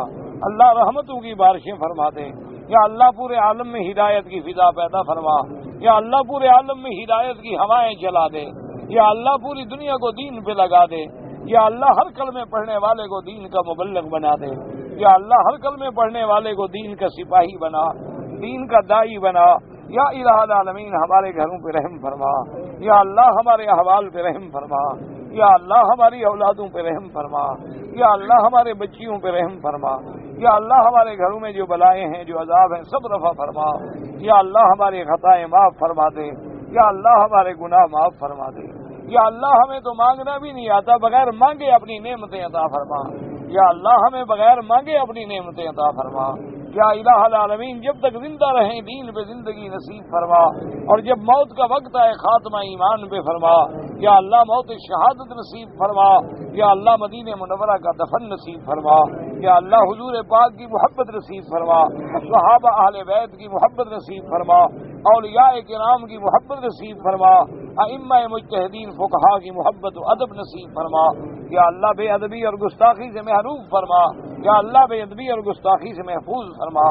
اللہ رحمتوں کی بارشیں فرما دے۔ یا اللہ پورے عالم میں ہدایت کی فضا پیدا فرما، یا اللہ پورے عالم میں ہدایت کی ہوائیں چلا دے، یا اللہ پوری دنیا کو دین پہ لگا دے، یا اللہ ہر کلمے پڑھنے والے کو دین کا مبلغ بنا دے، یا اللہ ہر کلمے پڑھنے والے کو دین کا سپاہی بنا، دین کا داعی بنا۔ یا الہ العالمین ہمارے گھروں پہ رحم فرما، یا اللہ ہمارے احوال پہ رحم فرما، یا اللہ ہماری اولادوں پہ رحم فرما، یا اللہ ہمارے بچیوں پہ رحم فرما، یا اللہ ہمارے گھروں میں جو بلائیں ہیں، جو عذاب ہیں، سب رفع فرما۔ یا اللہ ہماری خطائیں معاف فرما دے، یا اللہ ہمارے گناہ معاف فرما دے۔ یا اللہ ہمیں تو مانگنا بھی نہیں آتا، بغیر مانگے اپنی نعمتیں عطا فرما، یا اللہ ہمیں بغیر مانگے اپنی نعمتیں عطا فرما۔ یا الہ العالمین جب تک زندہ رہیں دین پہ زندگی نصیب فرما، اور جب موت کا وقت آئے خاتمہ ایمان پہ فرما۔ یا اللہ موت شہادت نصیب فرما، یا اللہ مدینہ منورہ کا دفن نصیب فرما، یا اللہ حضور پاک کی محبت نصیب فرما، صحابہ اہل بیت کی محبت نصیب فرما، اولیاء کرام کی محبت نصیب فرما، ائمہ مجتہدین فقہا کی محبت و ادب نصیب فرما۔ یا اللہ بے ادبی اور گستاخی سے محروم فرما، یا اللہ بے ادبی اور گستاخی سے محفوظ فرما۔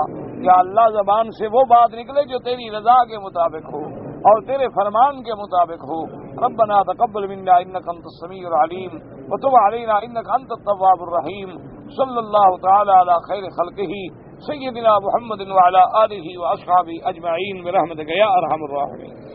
یا اللہ زبان سے وہ بات نکلے جو تیری رضا کے مطابق ہو اور تیرے فرمان کے مطابق ہو۔ ربنا تقبل منا انك انت السميع العليم وتب علينا انك انت التواب الرحيم، صلى الله تعالى على خير خلقه سيدنا محمد وعلى اله واصحابه اجمعين برحمتك يا ارحم الراحمين۔